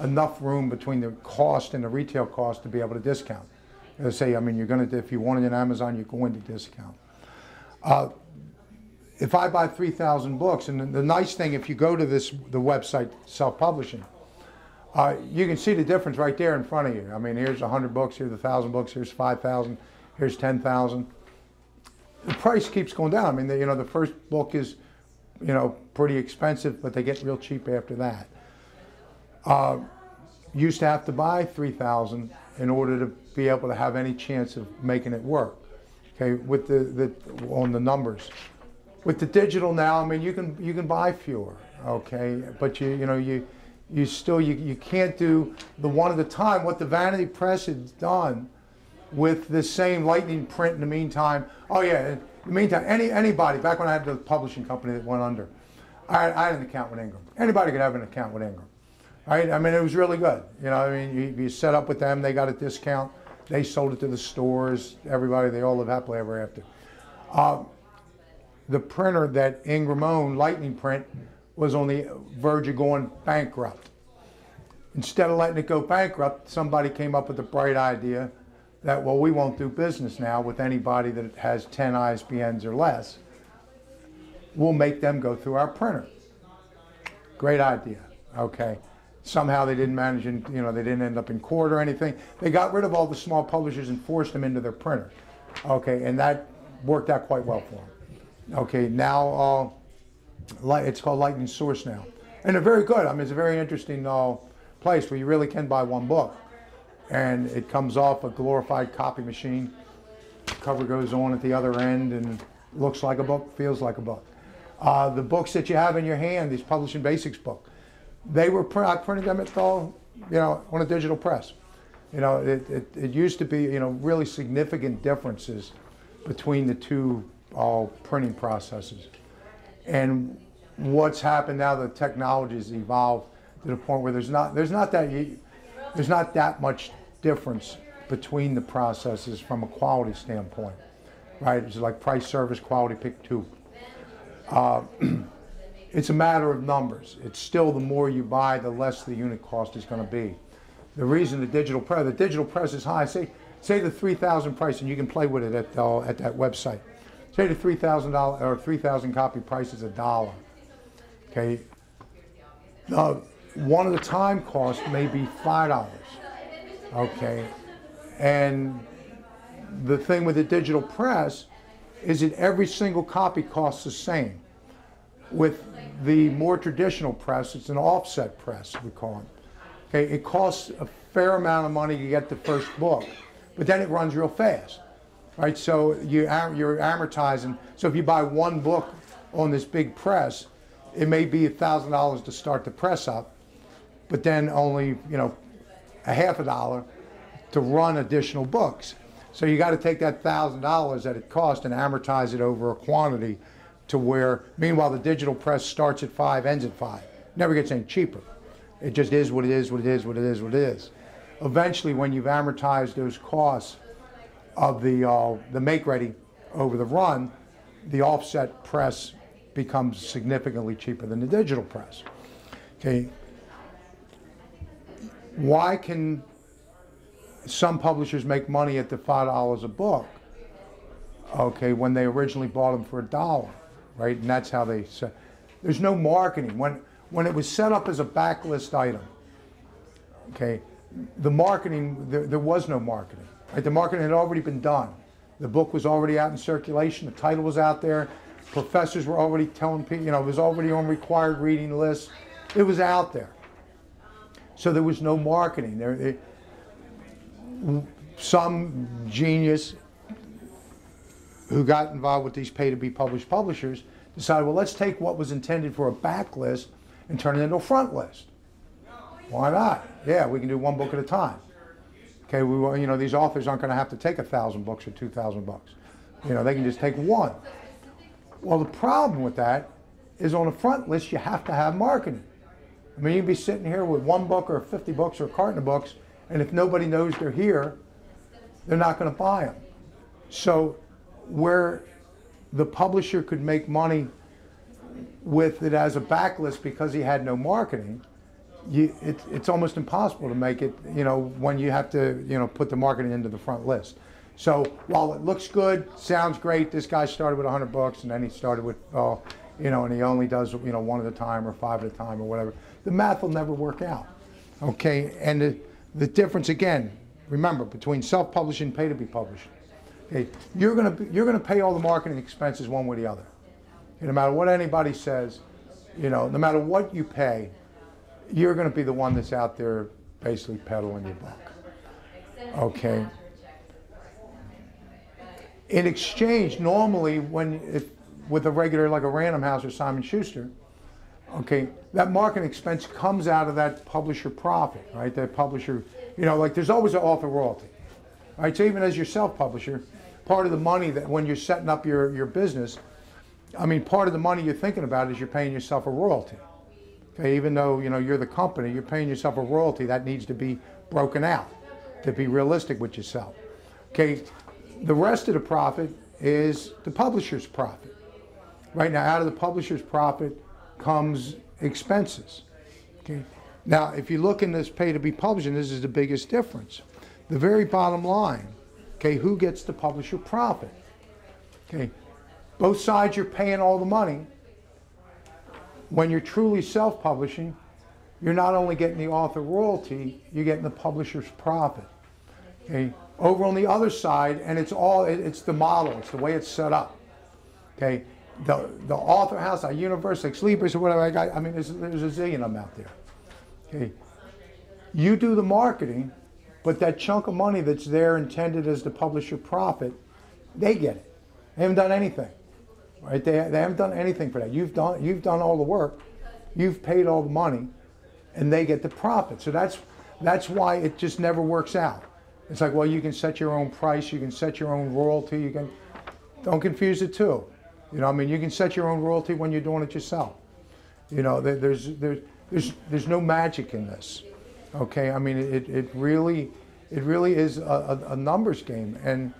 enough room between the cost and the retail cost to be able to discount. As I say, I mean, you're going to, if you want it in Amazon, you're going to discount. If I buy 3,000 books, and the nice thing, if you go to the website self-publishing, you can see the difference right there in front of you. I mean, here's 100 books, here's 1,000 books, here's 5,000, here's 10,000. The price keeps going down. I mean, you know, the first book is, you know, pretty expensive, but they get real cheap after that. Used to have to buy 3,000 in order to be able to have any chance of making it work. okay, with the on the numbers. With the digital now, I mean, you can buy fewer, okay, but you can't do the one at a time. What the Vanity Press has done with this same Lightning Print in the meantime. Oh yeah, in the meantime, anybody. Back when I had the publishing company that went under, I had an account with Ingram. Anybody could have an account with Ingram, right? I mean, it was really good. You know, I mean, you set up with them, they got a discount, they sold it to the stores. Everybody, they all live happily ever after. The printer that Ingram owned, Lightning Print, was on the verge of going bankrupt. Instead of letting it go bankrupt, somebody came up with the bright idea that, well, we won't do business now with anybody that has 10 ISBNs or less. We'll make them go through our printer. Great idea, okay. Somehow they didn't manage, they didn't end up in court or anything. They got rid of all the small publishers and forced them into their printer. Okay, and that worked out quite well for them. Okay, now it's called Lightning Source now, and they're very good. I mean, it's a very interesting place where you really can buy one book, and it comes off a glorified copy machine. The cover goes on at the other end and looks like a book, feels like a book. The books that you have in your hand, these Publishing Basics book, they were I printed them at all, on a digital press. It used to be really significant differences between the two. All printing processes. And what's happened now, the technology's evolved to the point where there's not that much difference between the processes from a quality standpoint, right? It's like price, service, quality, pick two. It's a matter of numbers. It's still the more you buy, the less the unit cost is going to be. The reason the digital press is high, say the 3,000 price, and you can play with it at that website. Say the $3,000 or 3,000 copy price is $1. Okay. One at a time cost may be $5. Okay. And the thing with the digital press is that every single copy costs the same. With the more traditional press, it's an offset press, we call it. Okay. It costs a fair amount of money to get the first book, but then it runs real fast. Right, so you're amortizing. So if you buy one book on this big press, it may be $1,000 to start the press up, but then only a half a dollar to run additional books. So you got to take that $1,000 that it cost and amortize it over a quantity to where. Meanwhile, the digital press starts at $5, ends at $5. Never gets any cheaper. It just is what it is, what it is, what it is, what it is. Eventually, when you've amortized those costs of the make ready over the run, the offset press becomes significantly cheaper than the digital press. Okay, why can some publishers make money at the $5 a book? Okay, when they originally bought them for $1, right? And that's how they set. There's no marketing. When it was set up as a backlist item, okay, the marketing there was no marketing. Right, the marketing had already been done. The book was already out in circulation. The title was out there. Professors were already telling people, it was already on required reading lists. It was out there. So there was no marketing. Some genius who got involved with these pay-to-be-published publishers decided, well, let's take what was intended for a backlist and turn it into a front list. Why not? Yeah, we can do one book at a time. Okay, these authors aren't going to have to take 1,000 books or 2,000 books. They can just take one. Well, the problem with that is on a front list, you have to have marketing. I mean, you'd be sitting here with one book or 50 books or a carton of books, and if nobody knows they're here, they're not going to buy them. So where the publisher could make money with it as a backlist because he had no marketing, it's almost impossible to make it, when you have to, put the marketing into the front list. So while it looks good, sounds great, this guy started with 100 books and then he started with, and he only does, one at a time or five at a time or whatever. The math will never work out. Okay, and the difference again, remember, between self-publishing and pay-to-be publishing. Okay, you're gonna pay all the marketing expenses one way or the other. Okay, no matter what anybody says, no matter what you pay, you're going to be the one that's out there basically peddling your book. Okay. In exchange, normally when with a regular like a Random House or Simon Schuster, okay, that marketing expense comes out of that publisher profit, right? That publisher, you know, like there's always an author royalty, right? So even as your self-publisher, part of the money that when you're setting up your business, I mean, part of the money you're thinking about is you're paying yourself a royalty. Okay, even though, you know, you're the company, you're paying yourself a royalty that needs to be broken out to be realistic with yourself. Okay, the rest of the profit is the publisher's profit. Right now, out of the publisher's profit comes expenses. Okay, now if you look in this pay to be publishing, this is the biggest difference. The very bottom line, okay, who gets the publisher profit? Okay, both sides you're paying all the money. When you're truly self-publishing, you're not only getting the author royalty, you're getting the publisher's profit. Okay, over on the other side, and it's all, it's the model, it's the way it's set up. Okay, the Author House, iUniverse, Ex Libris, or whatever I got, I mean, there's a zillion of them out there. Okay, you do the marketing, but that chunk of money that's there intended as the publisher profit, they get it. They haven't done anything. Right? They haven't done anything for that. You've done all the work, you've paid all the money, and they get the profit. So that's why it just never works out. It's like, well, you can set your own price, you can set your own royalty, you can, don't confuse the two. You know, I mean, you can set your own royalty when you're doing it yourself. You know, there's no magic in this. Okay, I mean, it really is a numbers game. And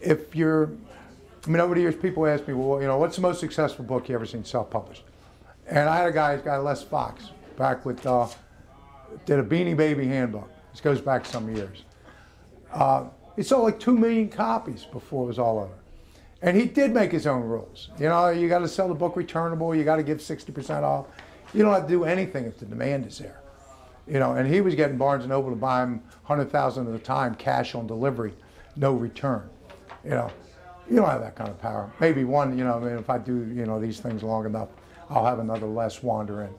if you're, I mean, over the years, people ask me, well, you know, what's the most successful book you ever seen self-published? And I had a guy, Les Fox, back with, did a Beanie Baby handbook. This goes back some years. He sold like 2 million copies before it was all over. And he did make his own rules. You know, you got to sell the book returnable, you got to give 60% off. You don't have to do anything if the demand is there. You know, and he was getting Barnes & Noble to buy him 100,000 at a time, cash on delivery, no return. You know. You don't have that kind of power. Maybe one, you know, I mean, if I do, you know, these things long enough, I'll have another Les wander in.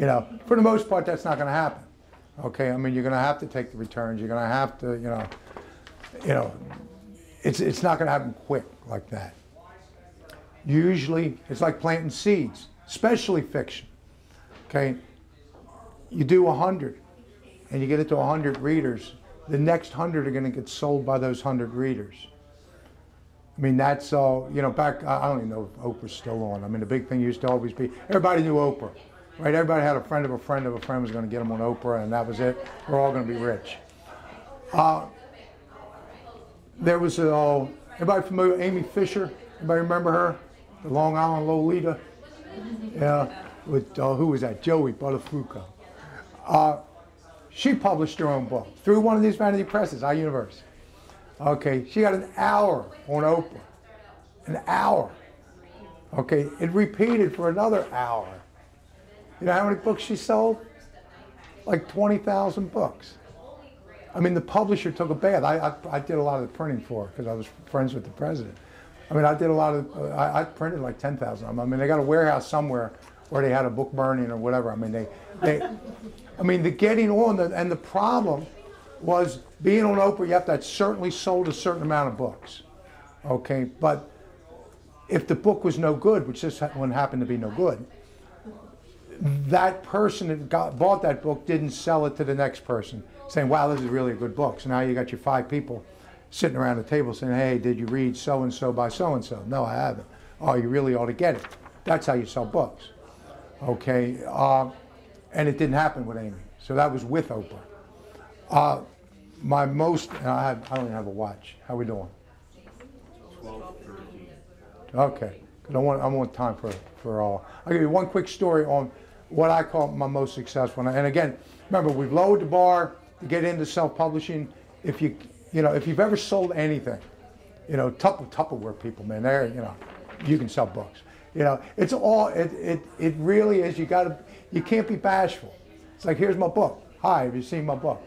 You know, for the most part, that's not going to happen. Okay, I mean, you're going to have to take the returns. You're going to have to, you know, it's not going to happen quick like that. Usually, it's like planting seeds, especially fiction. Okay, you do 100, and you get it to 100 readers. The next 100 are going to get sold by those 100 readers. I mean, that's all, you know, back, I don't even know if Oprah's still on. I mean, the big thing used to always be, everybody knew Oprah, right? Everybody had a friend of a friend of a friend was going to get them on Oprah, and that was it. We're all going to be rich. There was a, everybody familiar with Amy Fisher? Everybody remember her? The Long Island Lolita? Yeah, with, who was that? Joey Buttafuoco. She published her own book through one of these vanity presses, iUniverse. Okay, she got an hour on Oprah, an hour. Okay, it repeated for another hour. You know how many books she sold? Like 20,000 books. I mean, the publisher took a bath. I did a lot of the printing for her because I was friends with the president. I mean, I did a lot of, I printed like 10,000 of them. I mean, they got a warehouse somewhere where they had a book burning or whatever. I mean, the getting on and the problem was being on Oprah, you have to have certainly sold a certain amount of books, okay? But if the book was no good, which this one happened to be no good, that person that bought that book didn't sell it to the next person, saying, wow, this is really a good book. So now you got your 5 people sitting around the table saying, hey, did you read so-and-so by so-and-so? No, I haven't. Oh, you really ought to get it. That's how you sell books, okay? And it didn't happen with Amy, so that was with Oprah. My most, and I don't even have a watch. How we doing? 12:13. Okay, because I want time for all. I'll give you one quick story on what I call my most successful. And again, remember, we've lowered the bar to get into self-publishing. If you know, if you've ever sold anything, you know, Tupperware people, man, they're, you know, you can sell books. You know, it's all it really is. You can't be bashful. It's like, here's my book. Hi, have you seen my book?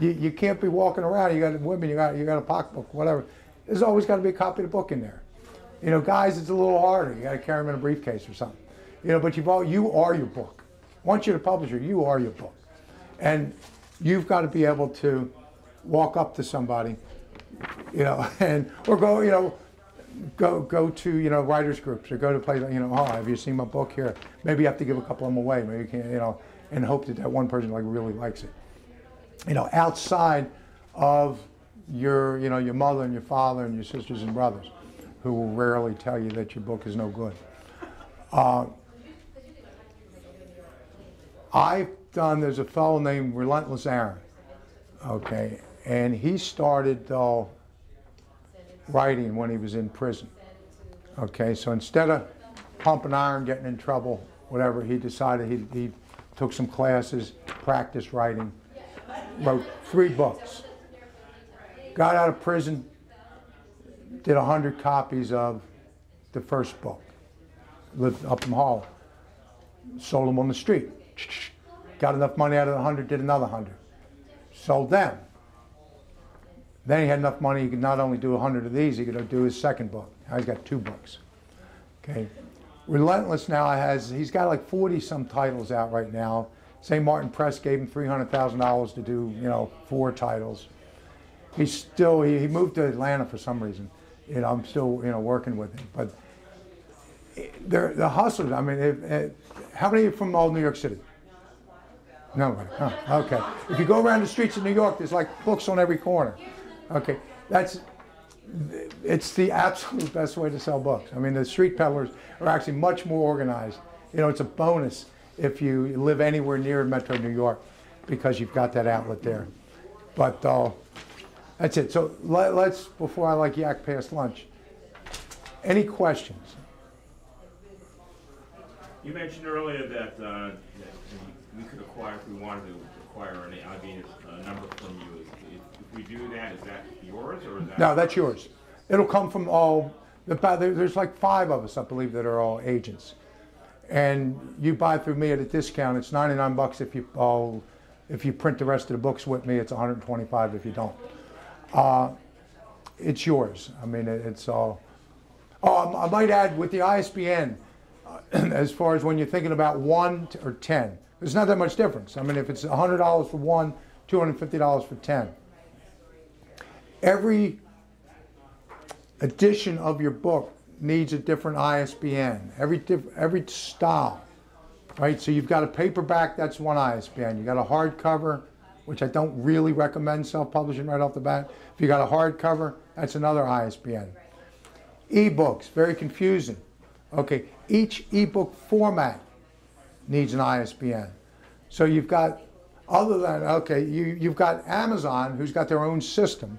You can't be walking around, you got women, you got a pocketbook, whatever. There's always got to be a copy of the book in there. You know, guys, it's a little harder. You got to carry them in a briefcase or something. You know, but you are your book. Once you're the publisher, you are your book. And you've got to be able to walk up to somebody you know, and or go, you know, go to, you know, writers groups, or go to places, you know, oh, have you seen my book here? Maybe you have to give a couple of them away, maybe you can, you know, and hope that that one person like really likes it. You know, outside of your, you know, your mother and your father and your sisters and brothers, who will rarely tell you that your book is no good. I've done, there's a fellow named Relentless Aaron, okay, and he started writing when he was in prison, okay, so instead of pumping iron, getting in trouble, whatever, he decided he took some classes, practiced writing, wrote 3 books, got out of prison, did 100 copies of the first book, lived up in Harlem, sold them on the street, got enough money out of the 100, did another 100, sold them. Then he had enough money, he could not only do 100 of these, he could do his second book. Now he's got 2 books. Okay, Relentless now has, he's got like 40 some titles out right now. St. Martin Press gave him $300,000 to do, you know, 4 titles. He's still, he moved to Atlanta for some reason. You know, I'm still, you know, working with him. But the hustlers, I mean, how many are from old New York City? Nobody. Huh, okay. If you go around the streets of New York, there's like books on every corner. Okay. That's, it's the absolute best way to sell books. I mean, the street peddlers are actually much more organized. You know, it's a bonus if you live anywhere near Metro New York because you've got that outlet there. But, that's it. So let's, before I like yak past lunch, any questions? You mentioned earlier that, we could acquire, if we wanted to acquire an IBM number from you. If we do that, is that yours or is that? No, that's yours. It'll come from all, there's like 5 of us, I believe, that are all agents. And you buy through me at a discount. It's 99 bucks if you print the rest of the books with me. It's 125 if you don't. It's yours. I mean, it's all. Oh, I might add with the ISBN, as far as when you're thinking about 1 or 10, there's not that much difference. I mean, if it's $100 for 1, $250 for 10. Every edition of your book needs a different ISBN. Every style, right? So you've got a paperback, that's one ISBN. You got a hardcover, which I don't really recommend self-publishing right off the bat. If you got a hardcover, that's another ISBN. Ebooks, very confusing. Okay, each ebook format needs an ISBN. So you've got, other than, okay, you've got Amazon, who's got their own system,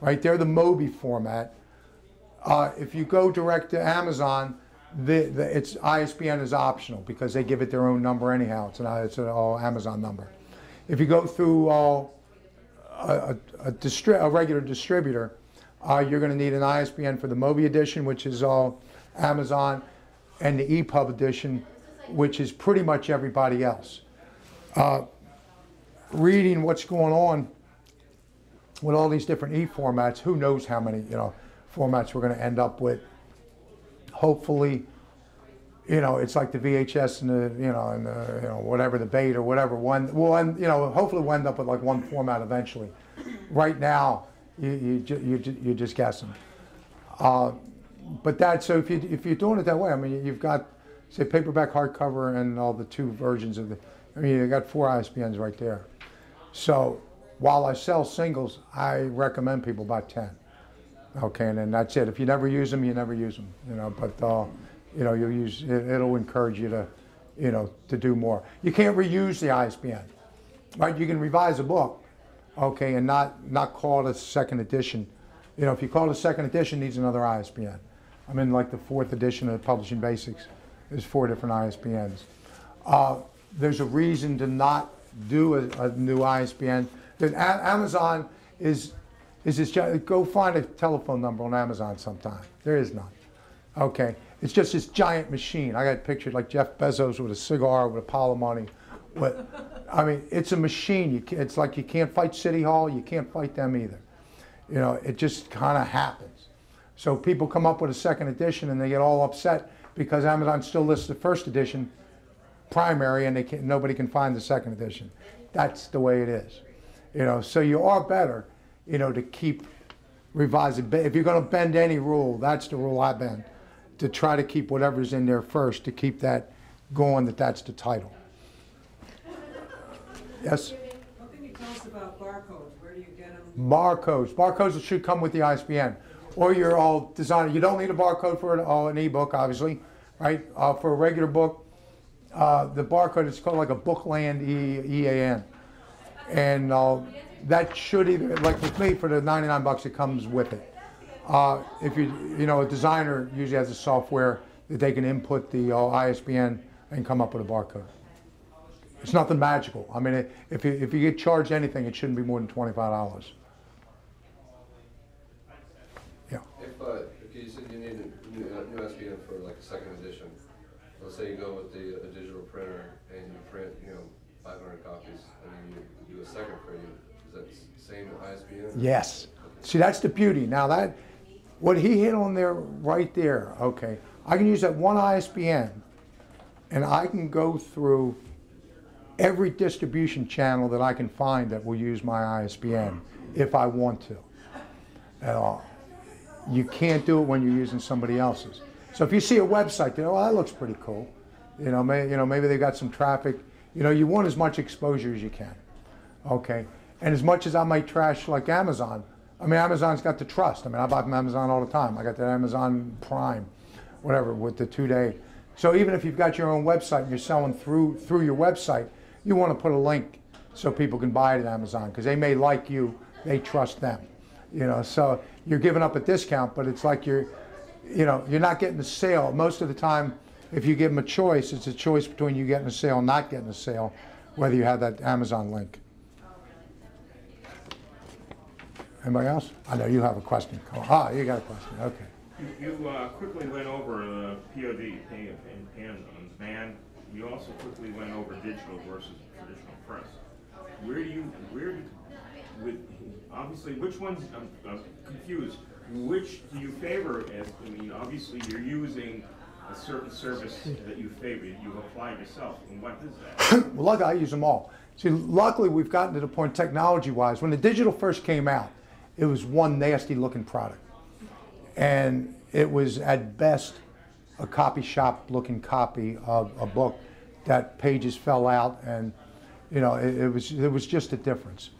right? They're the Mobi format. If you go direct to Amazon, its ISBN is optional because they give it their own number anyhow. It's an all Amazon number. If you go through a regular distributor, you're going to need an ISBN for the Mobi edition, which is all Amazon, and the EPUB edition, which is pretty much everybody else. Reading what's going on with all these different e-formats, who knows how many, you know, formats we're going to end up with. Hopefully, you know, it's like the VHS and the, you know, and the, you know, whatever, the bait or whatever one. Well, and you know, hopefully we'll end up with like one format eventually. Right now, you're just guessing. But that, so if you're doing it that way, I mean, you've got, say, paperback, hardcover, and all the 2 versions of the. I mean, you got 4 ISBNs right there. So while I sell singles, I recommend people buy 10. Okay, and then that's it. If you never use them, you never use them. You know, but. You know, you'll use it, it'll encourage you to, you know, to do more. You can't reuse the ISBN, right? You can revise a book, okay, and not call it a second edition. You know, if you call it a second edition, it needs another ISBN. I'm in like the 4th edition of Publishing Basics. There's 4 different ISBNs. There's a reason to not do a new ISBN. Amazon is just, go find a telephone number on Amazon sometime. There is none. Okay. It's just this giant machine. I got pictured like Jeff Bezos with a cigar, with a pile of money. But, I mean, it's a machine. It's like you can't fight City Hall. You can't fight them either. You know, it just kind of happens. So people come up with a second edition and they get all upset because Amazon still lists the first edition primary and nobody can find the second edition. That's the way it is. You know, so you are better, you know, to keep revise it. If you're going to bend any rule, that's the rule I bend, to try to keep whatever's in there first, to keep that going, that that's the title. Yes? What can you tell us about barcodes? Where do you get them? Barcodes. Barcodes should come with the ISBN or your old designer. You don't need a barcode for an e-book, obviously, right? For a regular book, the barcode is called like a Bookland EAN. And that should either, like with me, for the $99 it comes with it. If you know, a designer usually has a software that they can input the ISBN and come up with a barcode. It's nothing magical. I mean, if you get charged anything, it shouldn't be more than $25. Yeah. If you said you need a new ISBN for like a second edition, let's say you go with a digital printer and you print, 500 copies, and then you do a second printing. Is that the same ISBN? Yes. See, that's the beauty. Now that, what he hit on there, right there, okay, I can use that one ISBN, and I can go through every distribution channel that I can find that will use my ISBN if I want to at all. You can't do it when you're using somebody else's. So if you see a website, oh, that looks pretty cool. Maybe they got some traffic. You want as much exposure as you can, okay? And as much as I might trash like Amazon, I mean, Amazon's got the trust. I mean, I buy from Amazon all the time. I got that Amazon Prime, whatever, with the 2-day. So even if you've got your own website and you're selling through your website, you want to put a link so people can buy it at Amazon because they may like you, they trust them. So you're giving up a discount, but it's like you're not getting the sale. Most of the time, if you give them a choice, it's a choice between you getting a sale and not getting a sale, whether you have that Amazon link. Anybody else? I know you have a question. Ah, you got a question. Okay. You quickly went over the POD, pan on demand. You also quickly went over digital versus traditional press. Obviously, which ones? I'm confused. Which do you favor? Obviously, you're using a certain service that you favor, you apply yourself, and what is that? Well, luckily, I use them all. See, luckily, we've gotten to the point technology-wise. When the digital first came out, it was one nasty-looking product. And it was, at best, a copy shop-looking copy of a book that pages fell out, and, it was just a difference.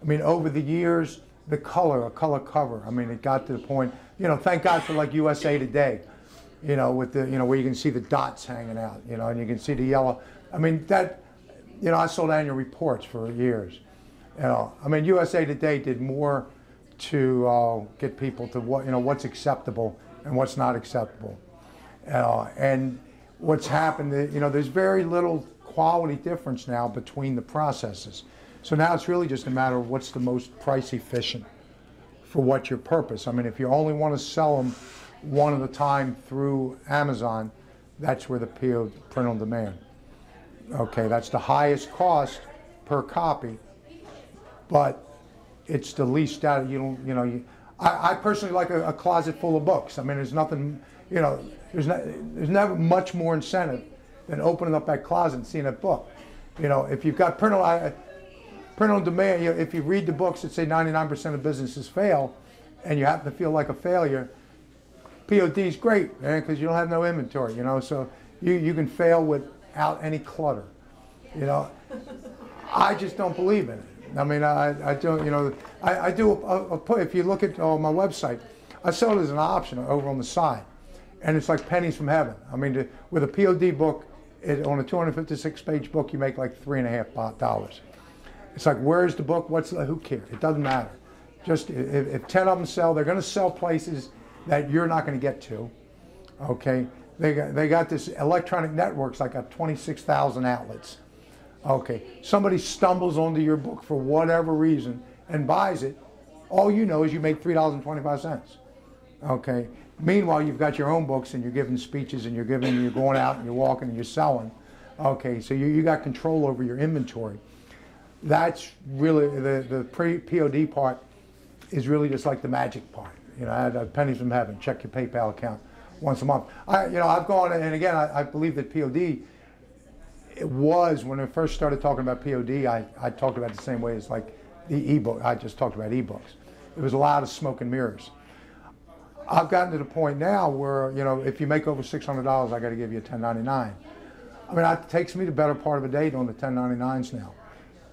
I mean, over the years, the color, a color cover, I mean, it got to the point, thank God for, like, USA Today. With the, where you can see the dots hanging out, and you can see the yellow. I mean, that, I sold annual reports for years. I mean, USA Today did more to get people to what's acceptable and what's not acceptable. And what's happened, there's very little quality difference now between the processes. So now it's really just a matter of what's the most price efficient for what your purpose. I mean, if you only want to sell them one at a time through Amazon, that's where the PO, print on demand. Okay, that's the highest cost per copy, but it's the least out of, I personally like a closet full of books. I mean, there's nothing, there's never much more incentive than opening up that closet and seeing a book. If you've got print on demand, if you read the books that say 99% of businesses fail, and you happen to feel like a failure, POD is great, man, because you don't have no inventory, so you can fail without any clutter, I just don't believe in it. I mean, I don't, I do, if you look at my website, I sell it as an option over on the side, and it's like pennies from heaven. I mean, with a POD book, on a 256-page book, you make like $3.50. It's like, where's the book, who cares, it doesn't matter. Just, if 10 of them sell, they're going to sell places that you're not going to get to, okay? They got this electronic networks, like got 26,000 outlets, okay? Somebody stumbles onto your book for whatever reason and buys it, all you know is you made $3.25, okay? Meanwhile, you've got your own books and you're giving speeches and you're going out and you're walking and you're selling, okay? So you got control over your inventory. That's really, the POD part is really just like the magic part. I had pennies from heaven. Check your PayPal account once a month. I've gone, and again, I believe that POD, it was, when I first started talking about POD, I talked about it the same way as like the e-book. I just talked about e-books. It was a lot of smoke and mirrors. I've gotten to the point now where, you know, if you make over $600, I got to give you a 1099. I mean, it takes me the better part of a day doing the 1099s now,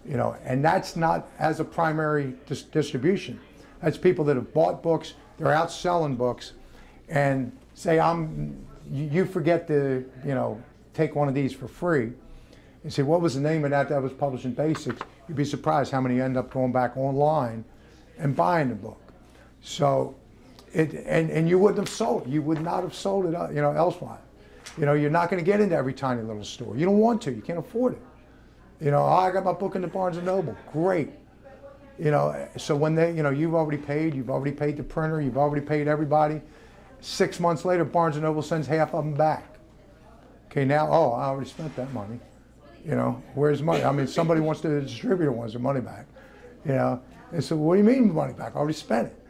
you know, and that's not as a primary distribution. That's people that have bought books, they're out selling books, and say, you forget to, you know, take one of these for free. And say, what was the name of that was published in Basics? You'd be surprised how many end up going back online and buying the book. So, and you wouldn't have sold it. You would not have sold it, you know, elsewise. You know, you're not going to get into every tiny little store. You don't want to. You can't afford it. You know, oh, I got my book in the Barnes & Noble. Great. You know, so when they, you know, you've already paid the printer, you've already paid everybody. 6 months later, Barnes & Noble sends half of them back. Okay, now, oh, I already spent that money. You know, where's money? I mean, somebody wants to, the distributor wants their money back. You know, and so what do you mean money back? I already spent it.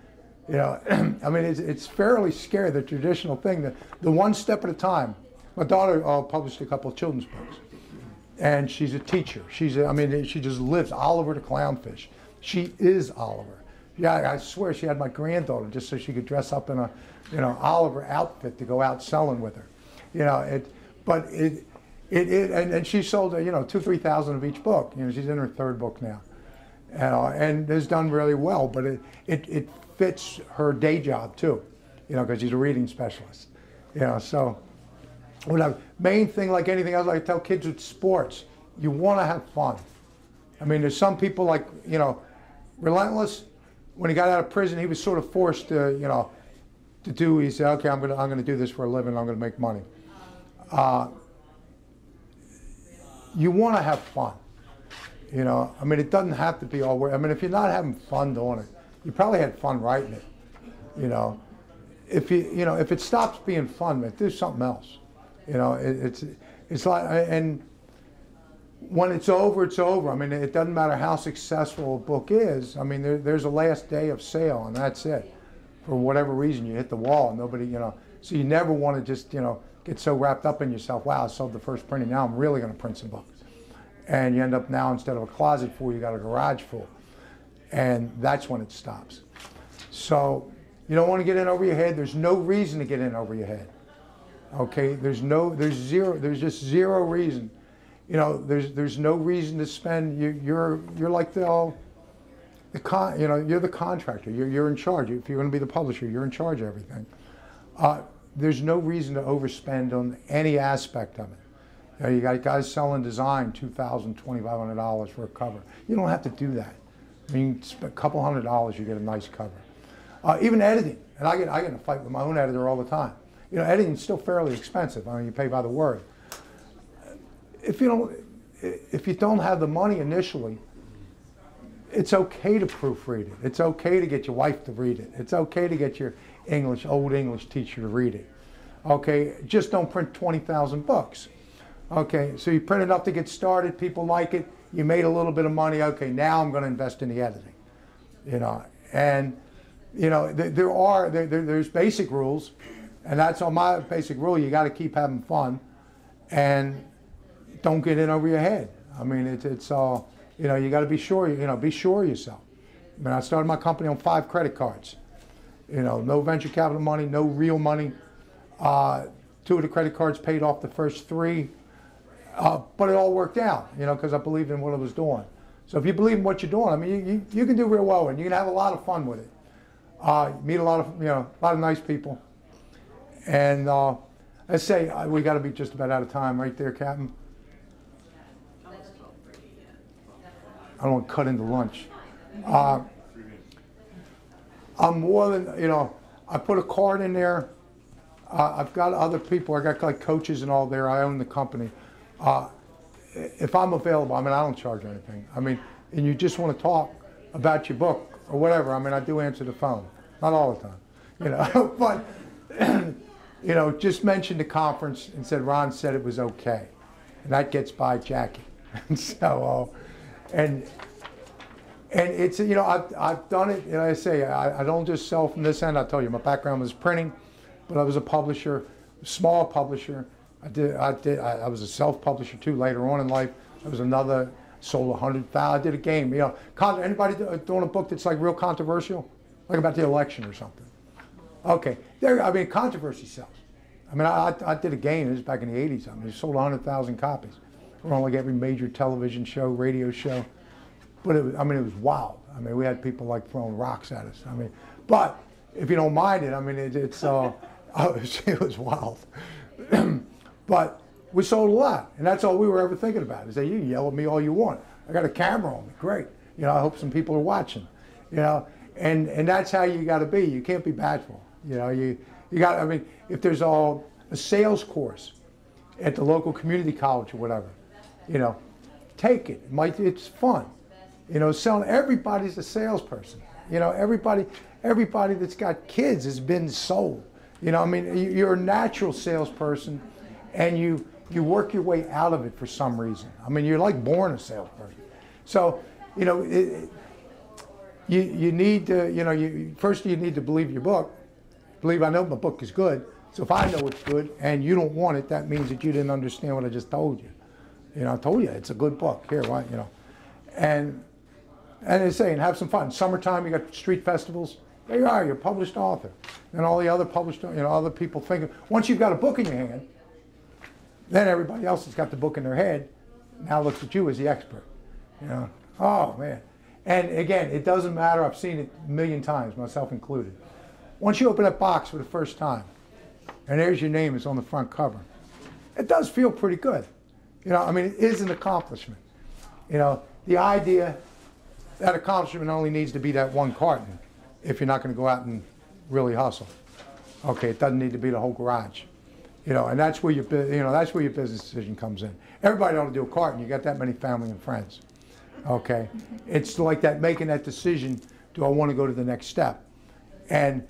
You know, I mean, it's fairly scary, the traditional thing, the one step at a time. My daughter published a couple of children's books, and she's a teacher. I mean, she just lives, Oliver the clownfish. She is Oliver. Yeah, I swear she had my granddaughter just so she could dress up in a, you know, Oliver outfit to go out selling with her. You know, and she sold, you know, 2,000 to 3,000 of each book. You know, she's in her third book now, and has done really well. But it fits her day job too, you know, because she's a reading specialist. You know, so whatever. Main thing, like anything else, like I tell kids with sports, you want to have fun. I mean, there's some people like, you know, Relentless. When he got out of prison, he was sort of forced to, you know, to do. He said, "Okay, I'm going to do this for a living. I'm going to make money." You want to have fun, you know. I mean, it doesn't have to be all work. I mean, if you're not having fun doing it, you probably had fun writing it, you know. If it stops being fun, man, do something else. You know, it's like, and when it's over, it's over. I mean, it doesn't matter how successful a book is. I mean, there's a last day of sale, and that's it. For whatever reason, you hit the wall, and nobody, you know. So you never want to just, you know, get so wrapped up in yourself. Wow, I sold the first printing. Now I'm really going to print some books. And you end up now, instead of a closet full, you got a garage full. And that's when it stops. So you don't want to get in over your head. There's no reason to get in over your head. Okay, there's just zero reason. You know, there's no reason to spend. You're like you're the contractor. You're in charge. If you're going to be the publisher, you're in charge of everything. There's no reason to overspend on any aspect of it. You know, you got guys selling design $2,000, $2,500 for a cover. You don't have to do that. I mean, spend a couple $100, you get a nice cover. Even editing, and I get in a fight with my own editor all the time. You know, editing's still fairly expensive. I mean, you pay by the word. If you don't have the money initially, it's okay to proofread it. It's okay to get your wife to read it. It's okay to get your old English teacher to read it. Okay, just don't print 20,000 books. Okay, so you print enough to get started. People like it. You made a little bit of money. Okay, now I'm going to invest in the editing. You know, and you know there's basic rules, and that's on my basic rule. You got to keep having fun, and don't get in over your head. I mean, it's all, you know, you got to be sure, you know, be sure of yourself. I mean, I started my company on 5 credit cards. You know, no venture capital money, no real money. 2 of the credit cards paid off the first 3. But it all worked out, you know, because I believed in what I was doing. So if you believe in what you're doing, I mean, you can do real well, and you can have a lot of fun with it. Meet a lot of nice people. And I say, we got to be just about out of time right there, Captain. I don't want to cut into lunch. I'm more than, you know, I put a card in there. I've got other people. I got like coaches and all there. I own the company. If I'm available, I mean, I don't charge anything. I mean, and you just want to talk about your book or whatever. I mean, I do answer the phone. Not all the time, you know. But, you know, just mentioned the conference and said, Ron said it was okay. And that gets by Jackie. And so, and it's, you know, I've done it, and I say, I don't just sell from this end. I tell you, my background was printing, but I was a publisher, small publisher. I was a self-publisher too later on in life. I was another, sold 100,000, I did a game, you know. Anybody doing a book that's like real controversial? like about the election or something. Okay, there. I mean, controversy sells. I mean, I did a game, this was back in the 80s. I mean, it sold 100,000 copies from like every major television show, radio show. But it was, I mean, it was wild. I mean, we had people like throwing rocks at us. I mean, but if you don't mind it, I mean, it was wild. But we sold a lot, and that's all we were ever thinking about. Is that you can yell at me all you want. I got a camera on me, great. You know, I hope some people are watching. You know, and that's how you got to be. You can't be bashful. You know, you got. I mean, if there's a sales course at the local community college or whatever, you know, take it. It's fun. You know, selling. Everybody's a salesperson. You know, everybody that's got kids has been sold. You know, I mean, you're a natural salesperson, and you work your way out of it for some reason. I mean, you're like born a salesperson. So, you know, you need to, you know, first you need to believe your book. Believe I know my book is good. So if I know it's good and you don't want it, that means that you didn't understand what I just told you. You know, I told you it's a good book. Here, right? You know, and they say, and have some fun. Summertime, you got street festivals. There you are. You're a published author, and all the other published, you know, other people think of, once you've got a book in your hand, then everybody else has got the book in their head. Now looks at you as the expert. You know, oh man. And again, it doesn't matter. I've seen it a million times, myself included. Once you open that box for the first time, and there's your name, it's on the front cover. It does feel pretty good. You know, I mean, it is an accomplishment. You know, the idea that accomplishment only needs to be that one carton if you're not going to go out and really hustle. Okay, it doesn't need to be the whole garage. You know, and that's where your, you know, that's where your business decision comes in. Everybody ought to do a carton. You got that many family and friends. Okay, it's like that, making that decision. Do I want to go to the next step? And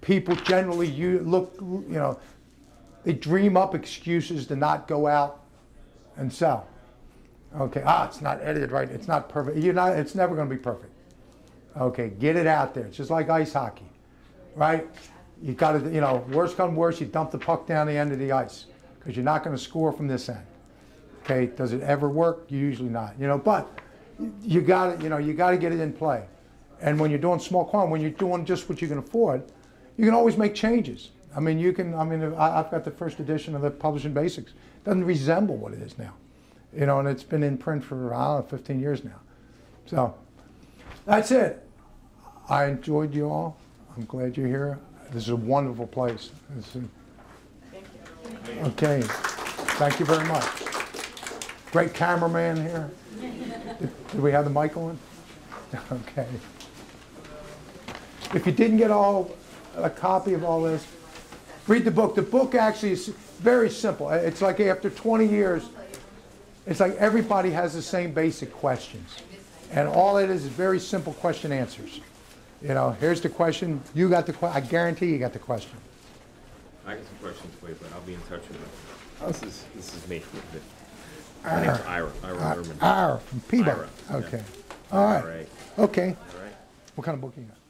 people generally, you know, they dream up excuses to not go out and sell. Okay, it's not edited right. It's not perfect. It's never going to be perfect. Okay, get it out there. It's just like ice hockey, right? You got to, you know, worse come worse, you dump the puck down the end of the ice because you're not going to score from this end. Okay, does it ever work? Usually not. You know, but you got to, you know, you got to get it in play. And when you're doing small quantity, when you're doing just what you can afford, you can always make changes. I mean, you can. I mean, I've got the first edition of the Publishing Basics. It doesn't resemble what it is now, you know, and it's been in print for 15 years now. So that's it. I enjoyed you all. I'm glad you're here. This is a wonderful place. Thank you. Okay, thank you very much. Great cameraman here. Did we have the mic on? Okay. If you didn't get a copy of all this, read the book. The book actually is very simple. It's like after 20 years, it's like everybody has the same basic questions. And all it is very simple question answers. You know, here's the question. You got the question. I guarantee you got the question. I got some questions for you, but I'll be in touch with you. This is me. My name's Ira. Ira Herman. Ira from Peabody. Okay. Yeah. All right. Okay. All right. What kind of book you got?